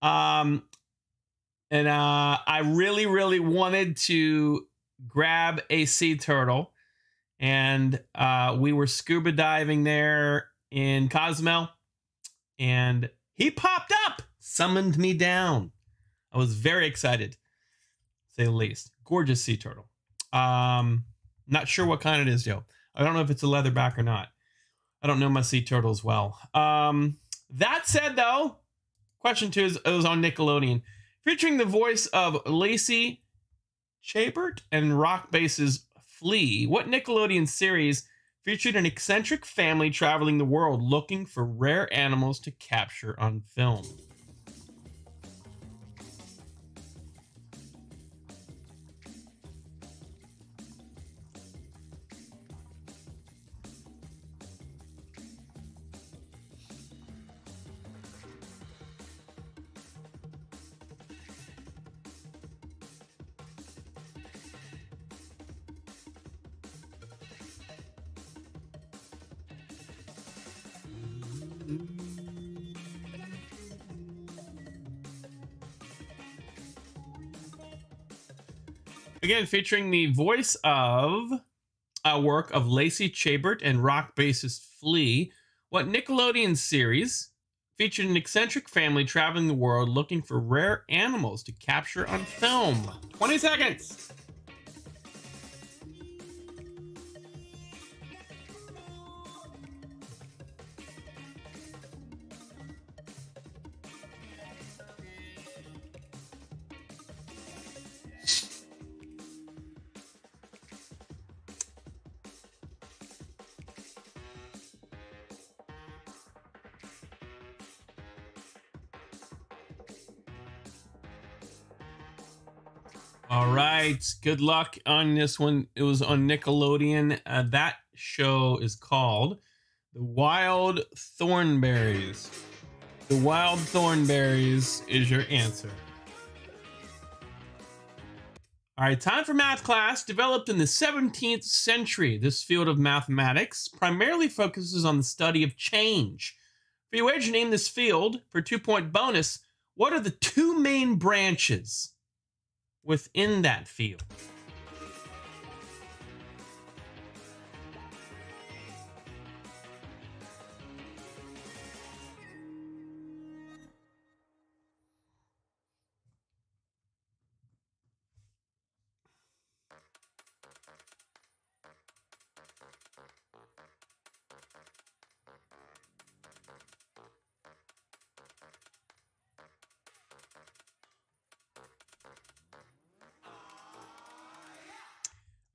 Um, and uh, I really, really wanted to grab a sea turtle. And uh, we were scuba diving there in Cozumel. And he popped up, summoned me down. I was very excited, to say the least. Gorgeous sea turtle. Um, not sure what kind it is, Joe. I don't know if it's a leatherback or not. I don't know my sea turtles well. Um, that said, though, question two is, is on Nickelodeon. Featuring the voice of Lacey Chabert and rock bass's Flea, what Nickelodeon series featured an eccentric family traveling the world looking for rare animals to capture on film? Again, featuring the voice of a work of Lacey Chabert and rock bassist Flea. What Nickelodeon series featured an eccentric family traveling the world looking for rare animals to capture on film? twenty seconds. All right, good luck on this one. It was on Nickelodeon. Uh, that show is called The Wild Thornberries. The Wild Thornberries is your answer. All right, time for math class. Developed in the seventeenth century, this field of mathematics primarily focuses on the study of change. For your wager, name this field for two-point bonus. What are the two main branches within that field?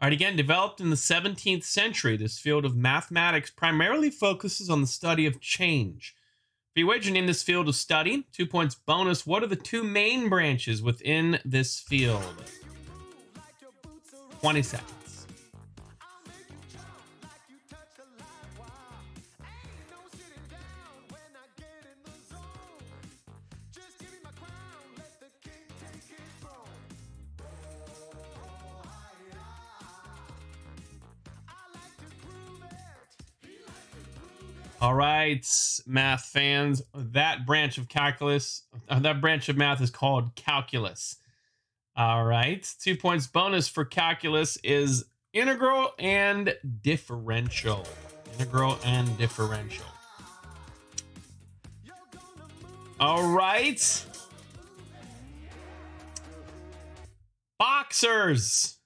All right, again, developed in the seventeenth century, this field of mathematics primarily focuses on the study of change. If you wager, name this field of study, two points bonus. What are the two main branches within this field? twenty seconds. All right, math fans, that branch of calculus, that branch of math is called calculus. All right, two points bonus for calculus is integral and differential. Integral and differential. All right. Boxers.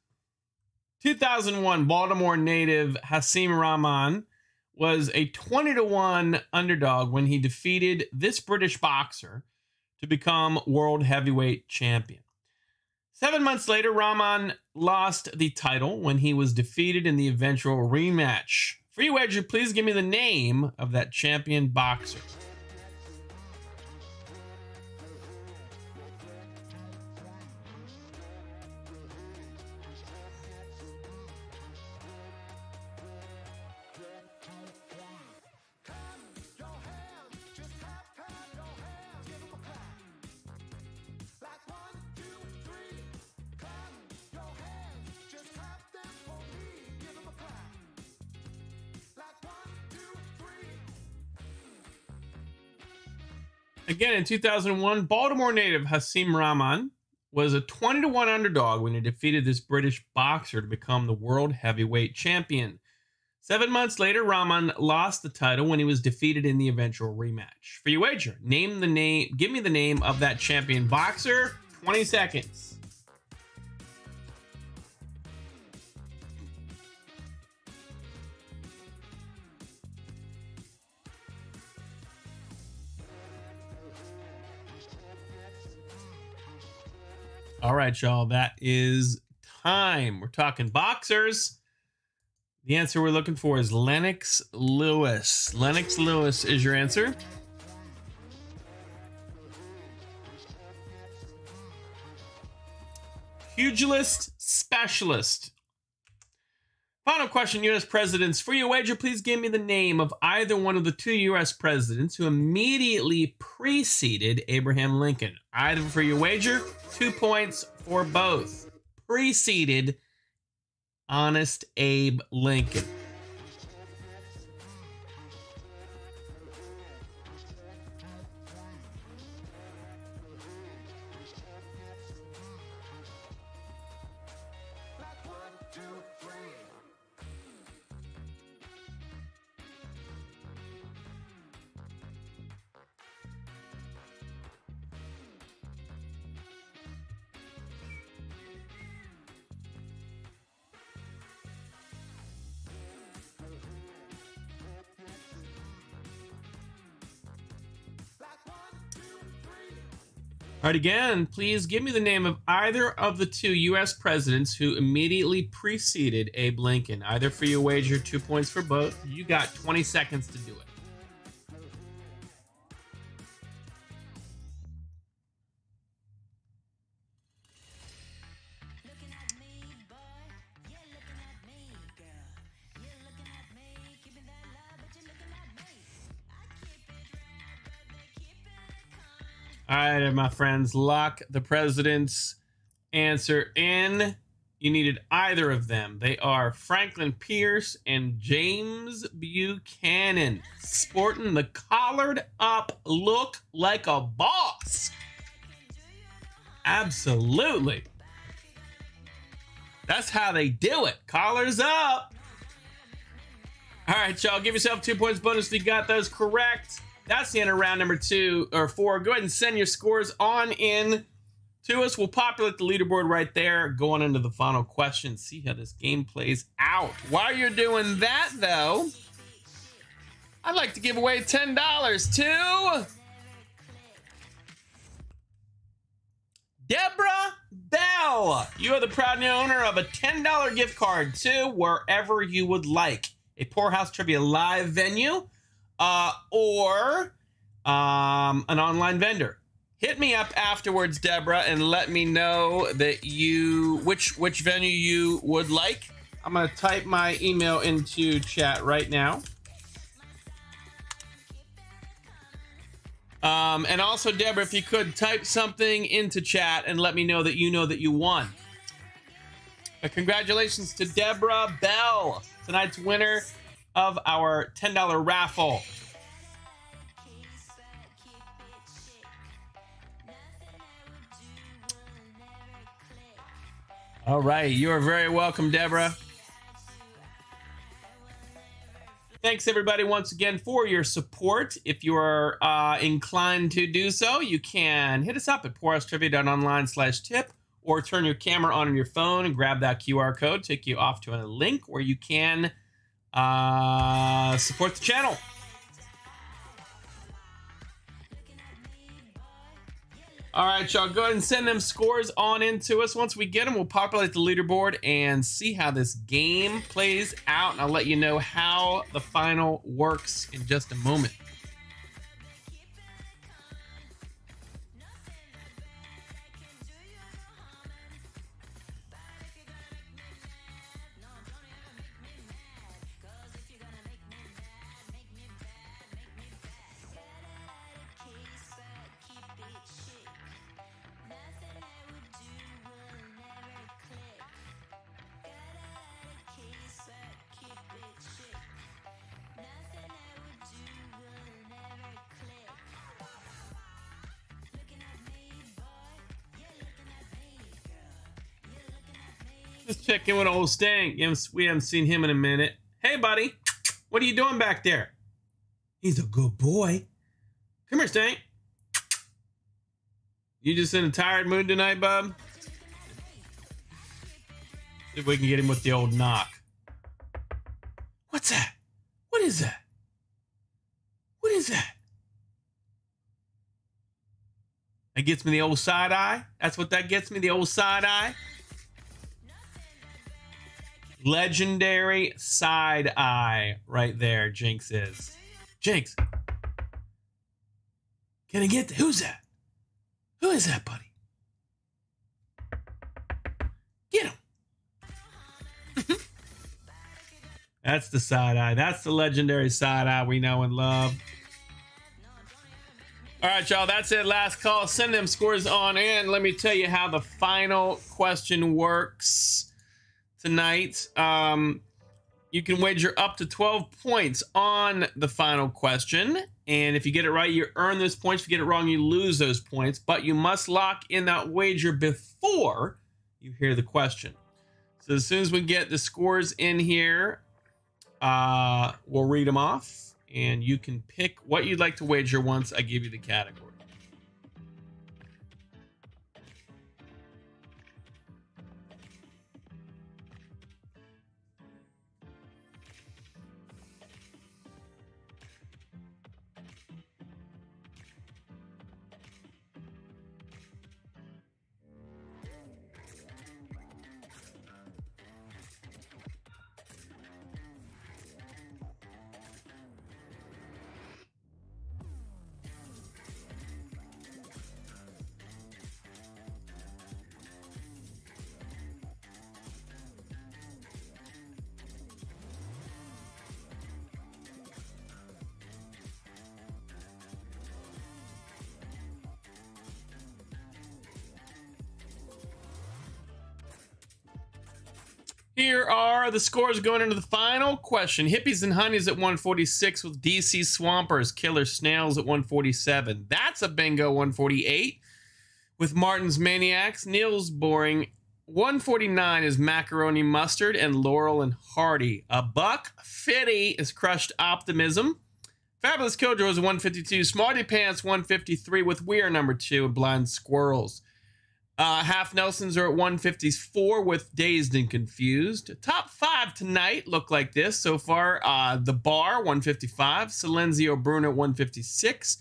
two thousand one Baltimore native Hasim Rahman was a twenty to one underdog when he defeated this British boxer to become world heavyweight champion. Seven months later, Rahman lost the title when he was defeated in the eventual rematch. For your wager, please give me the name of that champion boxer. Again, in two thousand one, Baltimore native Hasim Rahman was a twenty to one underdog when he defeated this British boxer to become the world heavyweight champion. Seven months later, Rahman lost the title when he was defeated in the eventual rematch. For your wager, name the name, give me the name of that champion boxer. twenty seconds. All right, y'all, that is time. We're talking boxers. The answer we're looking for is Lennox Lewis. Lennox Lewis is your answer. Pugilist specialist. Final question, U S presidents. For your wager, please give me the name of either one of the two U S presidents who immediately preceded Abraham Lincoln. Either for your wager. Two points for both. Preceded Honest Abe Lincoln. All right, again, please give me the name of either of the two U S presidents who immediately preceded Abe Lincoln. Either for your wager, two points for both. You got twenty seconds to do it. All right, my friends, lock the president's answer in. You needed either of them. They are Franklin Pierce and James Buchanan, sporting the collared up look like a boss. Absolutely. That's how they do it. Collars up. All right, y'all, give yourself two points bonus if you got those correct. That's the end of round number two or four. Go ahead and send your scores on in to us. We'll populate the leaderboard right there. Going into the final question. See how this game plays out. While you're doing that, though, I'd like to give away ten dollars to Deborah Bell. You are the proud new owner of a ten dollar gift card to wherever you would like. A Pour House Trivia live venue. Uh, or um, an online vendor. Hit me up afterwards, Deborah, and let me know that you which which venue you would like. I'm gonna type my email into chat right now. Um, and also, Deborah, if you could type something into chat and let me know that you know that you won. But congratulations to Deborah Bell, tonight's winner of our ten dollar raffle. All right, you are very welcome, Deborah. Thanks everybody once again for your support. If you are uh, inclined to do so, you can hit us up at pour house trivia dot online slash tip or turn your camera on your phone and grab that Q R code, take you off to a link where you can Uh, support the channel. All right, y'all, go ahead and send them scores on into us. Once we get them, we'll populate the leaderboard and see how this game plays out. And I'll let you know how the final works in just a moment. Just check in with old Stank. We haven't seen him in a minute. Hey, buddy. What are you doing back there? He's a good boy. Come here, Stank. You just in a tired mood tonight, bub? See if we can get him with the old knock. What's that? What is that? What is that? That gets me the old side eye. That's what that gets me, the old side eye. Legendary side eye right there, Jinx is. Jinx. Can I get the, who's that? Who is that, buddy? Get him. That's the side eye. That's the legendary side eye we know and love. All right, y'all, that's it. Last call. Send them scores on in. Let me tell you how the final question works tonight. Um, you can wager up to twelve points on the final question. And if you get it right, you earn those points. If you get it wrong, you lose those points. But you must lock in that wager before you hear the question. So as soon as we get the scores in here, uh, we'll read them off. And you can pick what you'd like to wager once I give you the category. Here are the scores going into the final question. Hippies and Honeys at one forty-six with D C Swampers, Killer Snails at one forty-seven. That's a bingo one forty-eight with Martin's Maniacs. Neil's Boring. one forty-nine is Macaroni Mustard and Laurel and Hardy. A buck fifty is Crushed Optimism. Fabulous Killjoys is one fifty-two. Smarty Pants one fifty-three with We Are Number two and Blind Squirrels. Uh, Half Nelsons are at one fifty-four with Dazed and Confused. Top five tonight look like this so far. Uh, the Bar, one fifty-five. Silenzio Bruno, one fifty-six.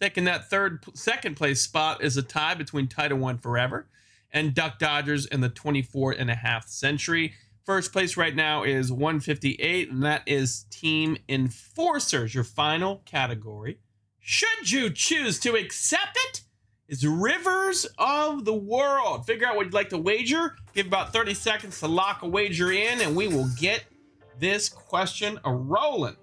Taking that third, second place spot is a tie between Title One Forever and Duck Dodgers in the twenty-fourth and a half century. First place right now is one fifty-eight, and that is Team Enforcers. Your final category, should you choose to accept it, is Rivers of the World. Figure out what you'd like to wager. Give about thirty seconds to lock a wager in, and we will get this question a rolling.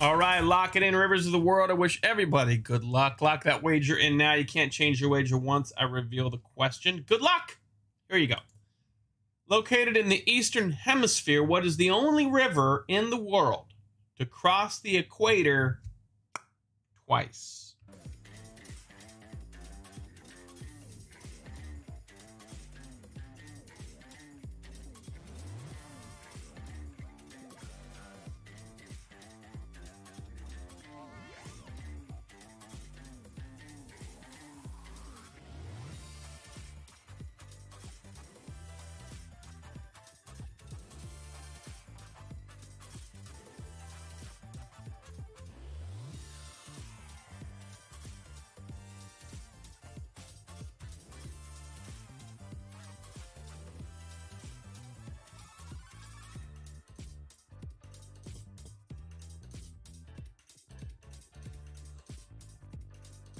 All right, lock it in, Rivers of the World. I wish everybody good luck. Lock that wager in now. You can't change your wager once I reveal the question. Good luck. Here you go. Located in the Eastern Hemisphere, what is the only river in the world to cross the equator twice?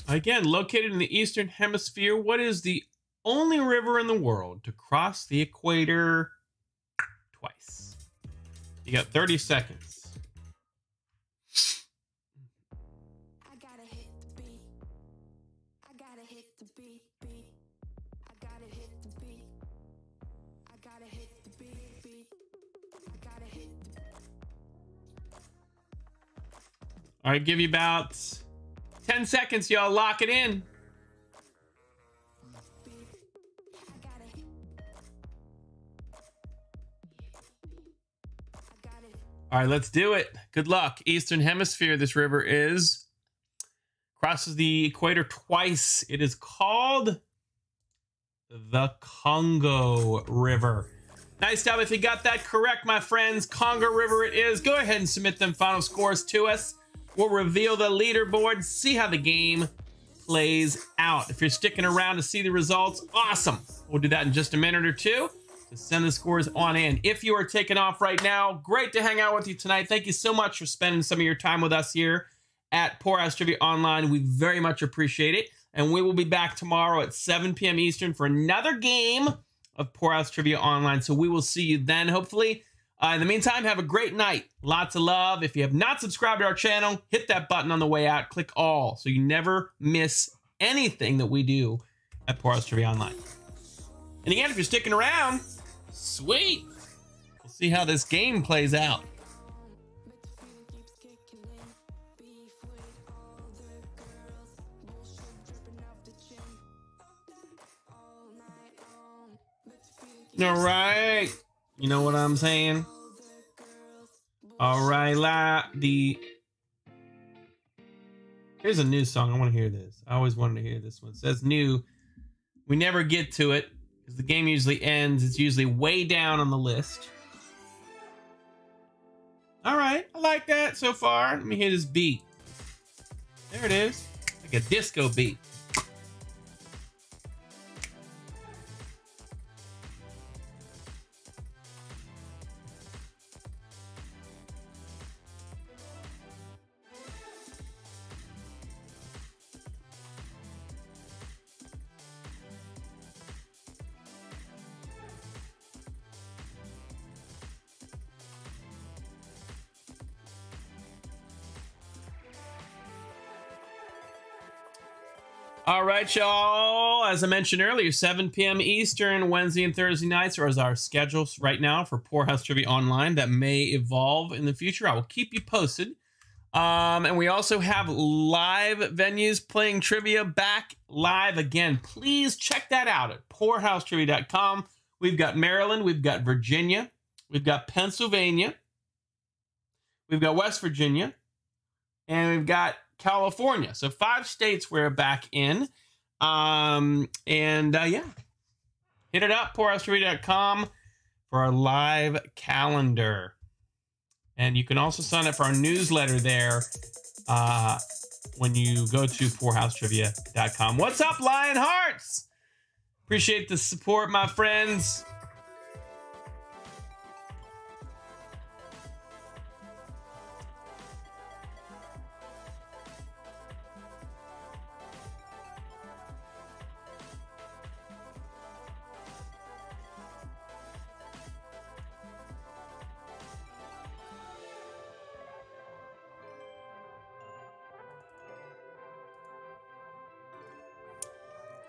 Again, located in the Eastern Hemisphere, what is the only river in the world to cross the equator twice? You got thirty seconds. All right, give you about ten seconds, y'all. Lock it in. All right, let's do it. Good luck. Eastern Hemisphere, this river is. Crosses the equator twice. It is called the Congo River. Nice job if you got that correct, my friends. Congo River it is. Go ahead and submit them final scores to us. We'll reveal the leaderboard, see how the game plays out. If you're sticking around to see the results, awesome. We'll do that in just a minute or two. Just send the scores on in. If you are taking off right now, great to hang out with you tonight. Thank you so much for spending some of your time with us here at Pour House Trivia Online. We very much appreciate it. And we will be back tomorrow at seven p m Eastern for another game of Pour House Trivia Online. So we will see you then, hopefully. Uh, in the meantime, have a great night. Lots of love. If you have not subscribed to our channel, hit that button on the way out. Click all so you never miss anything that we do at Pour House Trivia Online. And again, if you're sticking around, sweet. We'll see how this game plays out. All right. You know what I'm saying? All right, la the. Here's a new song. I want to hear this. I always wanted to hear this one. It says new. We never get to it because the game usually ends. It's usually way down on the list. All right, I like that so far. Let me hear this beat. There it is, like a disco beat. All right, y'all. As I mentioned earlier, seven p m Eastern, Wednesday and Thursday nights are our schedules right now for Pour House Trivia Online. That may evolve in the future. I will keep you posted. Um, and we also have live venues playing trivia back live again. Please check that out at pour house trivia dot com. We've got Maryland. We've got Virginia. We've got Pennsylvania. We've got West Virginia. And we've got California. So five states we're back in. Um, and uh, yeah, hit it up, pour house trivia dot com for our live calendar. And you can also sign up for our newsletter there uh, when you go to pour house trivia dot com. What's up, Lion Hearts? Appreciate the support, my friends.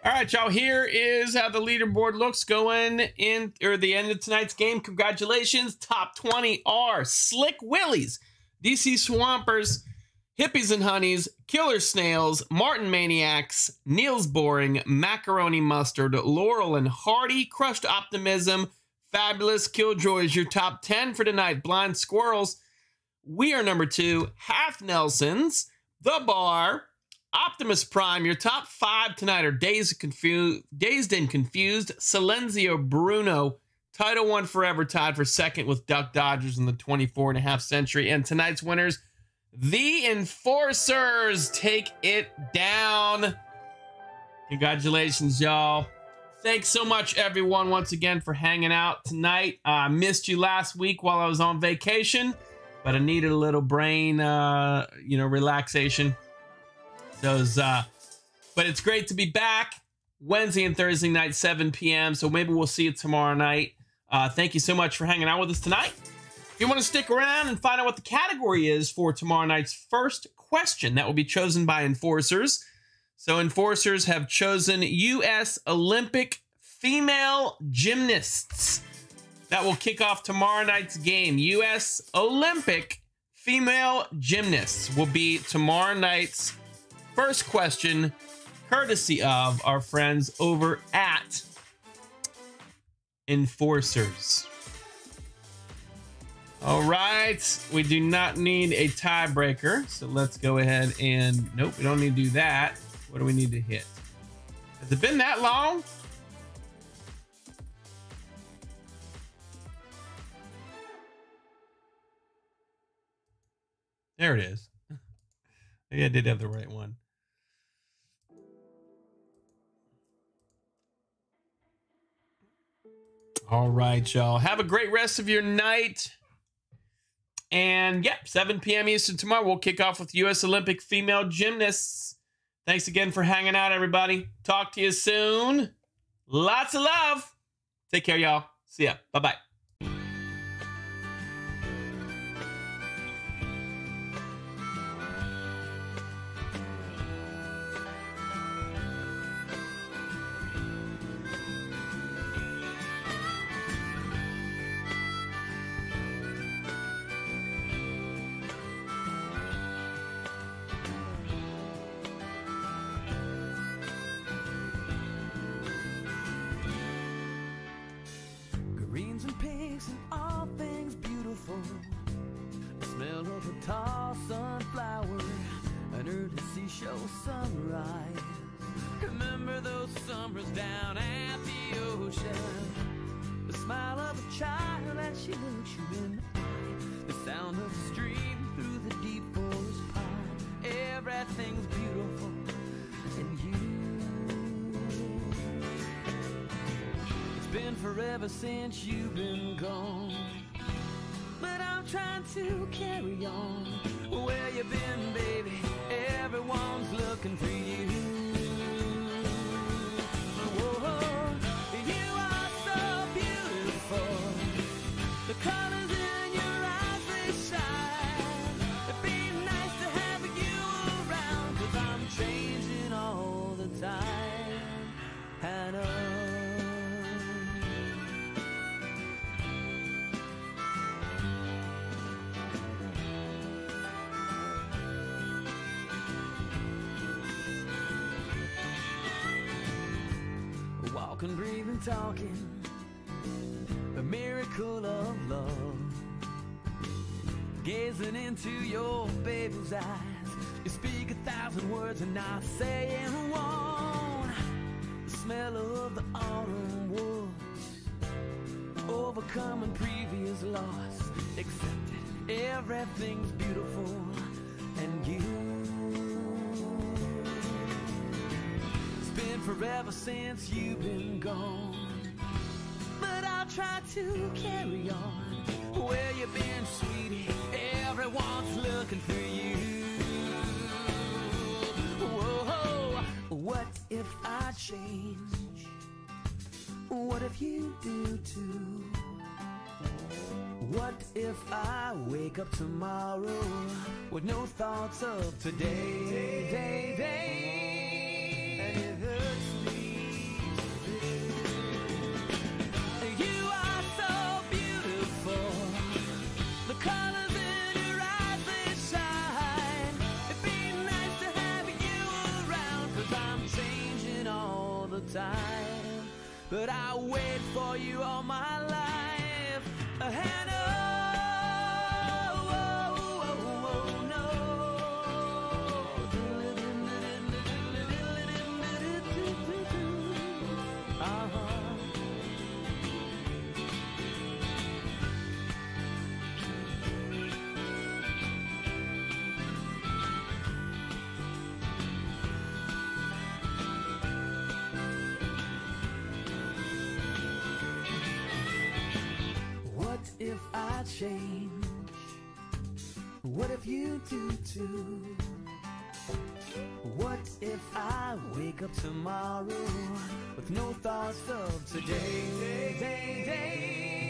All right, y'all, here is how the leaderboard looks going in, or the end of tonight's game. Congratulations. Top twenty are Slick Willies, D C Swampers, Hippies and Honeys, Killer Snails, Martin Maniacs, Neil's Boring, Macaroni Mustard, Laurel and Hardy, Crushed Optimism, Fabulous Killjoys. Your top ten for tonight: Blind Squirrels, We Are Number Two, Half Nelsons, The Bar, Optimus Prime. Your top five tonight are Dazed, Confu- Dazed and Confused, Silenzio Bruno, Title One Forever, tied for second with Duck Dodgers in the twenty-four and a half century. And tonight's winners, The Enforcers, take it down. Congratulations, y'all. Thanks so much, everyone, once again for hanging out tonight. I uh, missed you last week while I was on vacation, but I needed a little brain, uh, you know, relaxation. Those, uh, but it's great to be back Wednesday and Thursday night, seven p m So maybe we'll see you tomorrow night. Uh, thank you so much for hanging out with us tonight. If you want to stick around and find out what the category is for tomorrow night's first question, that will be chosen by Enforcers. So Enforcers have chosen U S Olympic female gymnasts. That will kick off tomorrow night's game. U S Olympic female gymnasts will be tomorrow night's first question, courtesy of our friends over at Enforcers. All right, we do not need a tiebreaker, so let's go ahead and... Nope, we don't need to do that. What do we need to hit? Has it been that long? There it is. Maybe I did have the right one. All right, y'all. Have a great rest of your night. And, yep, seven p m Eastern tomorrow. We'll kick off with U S Olympic female gymnasts. Thanks again for hanging out, everybody. Talk to you soon. Lots of love. Take care, y'all. See ya. Bye-bye. Since you've been gone, but I'm trying to carry on. Where you been, baby? Everyone's looking for you. Whoa, you are so beautiful. The colors in your eyes, they shine. It'd be nice to have you around, 'cause I'm changing all the time. walking, breathing, talking, the miracle of love. Gazing into your baby's eyes, you speak a thousand words and not saying one. The smell of the autumn woods, overcoming previous loss, accepted everything's beautiful and you. Forever since you've been gone, but I'll try to carry on. Where you been, sweetie? Everyone's looking for you. Whoa, what if I change? What if you do too? What if I wake up tomorrow with no thoughts of today, day, day, day? Time, but I wait for you all my life. And oh, oh, oh, oh no. If I change, what if you do too? What if I wake up tomorrow with no thoughts of today, day, day, day?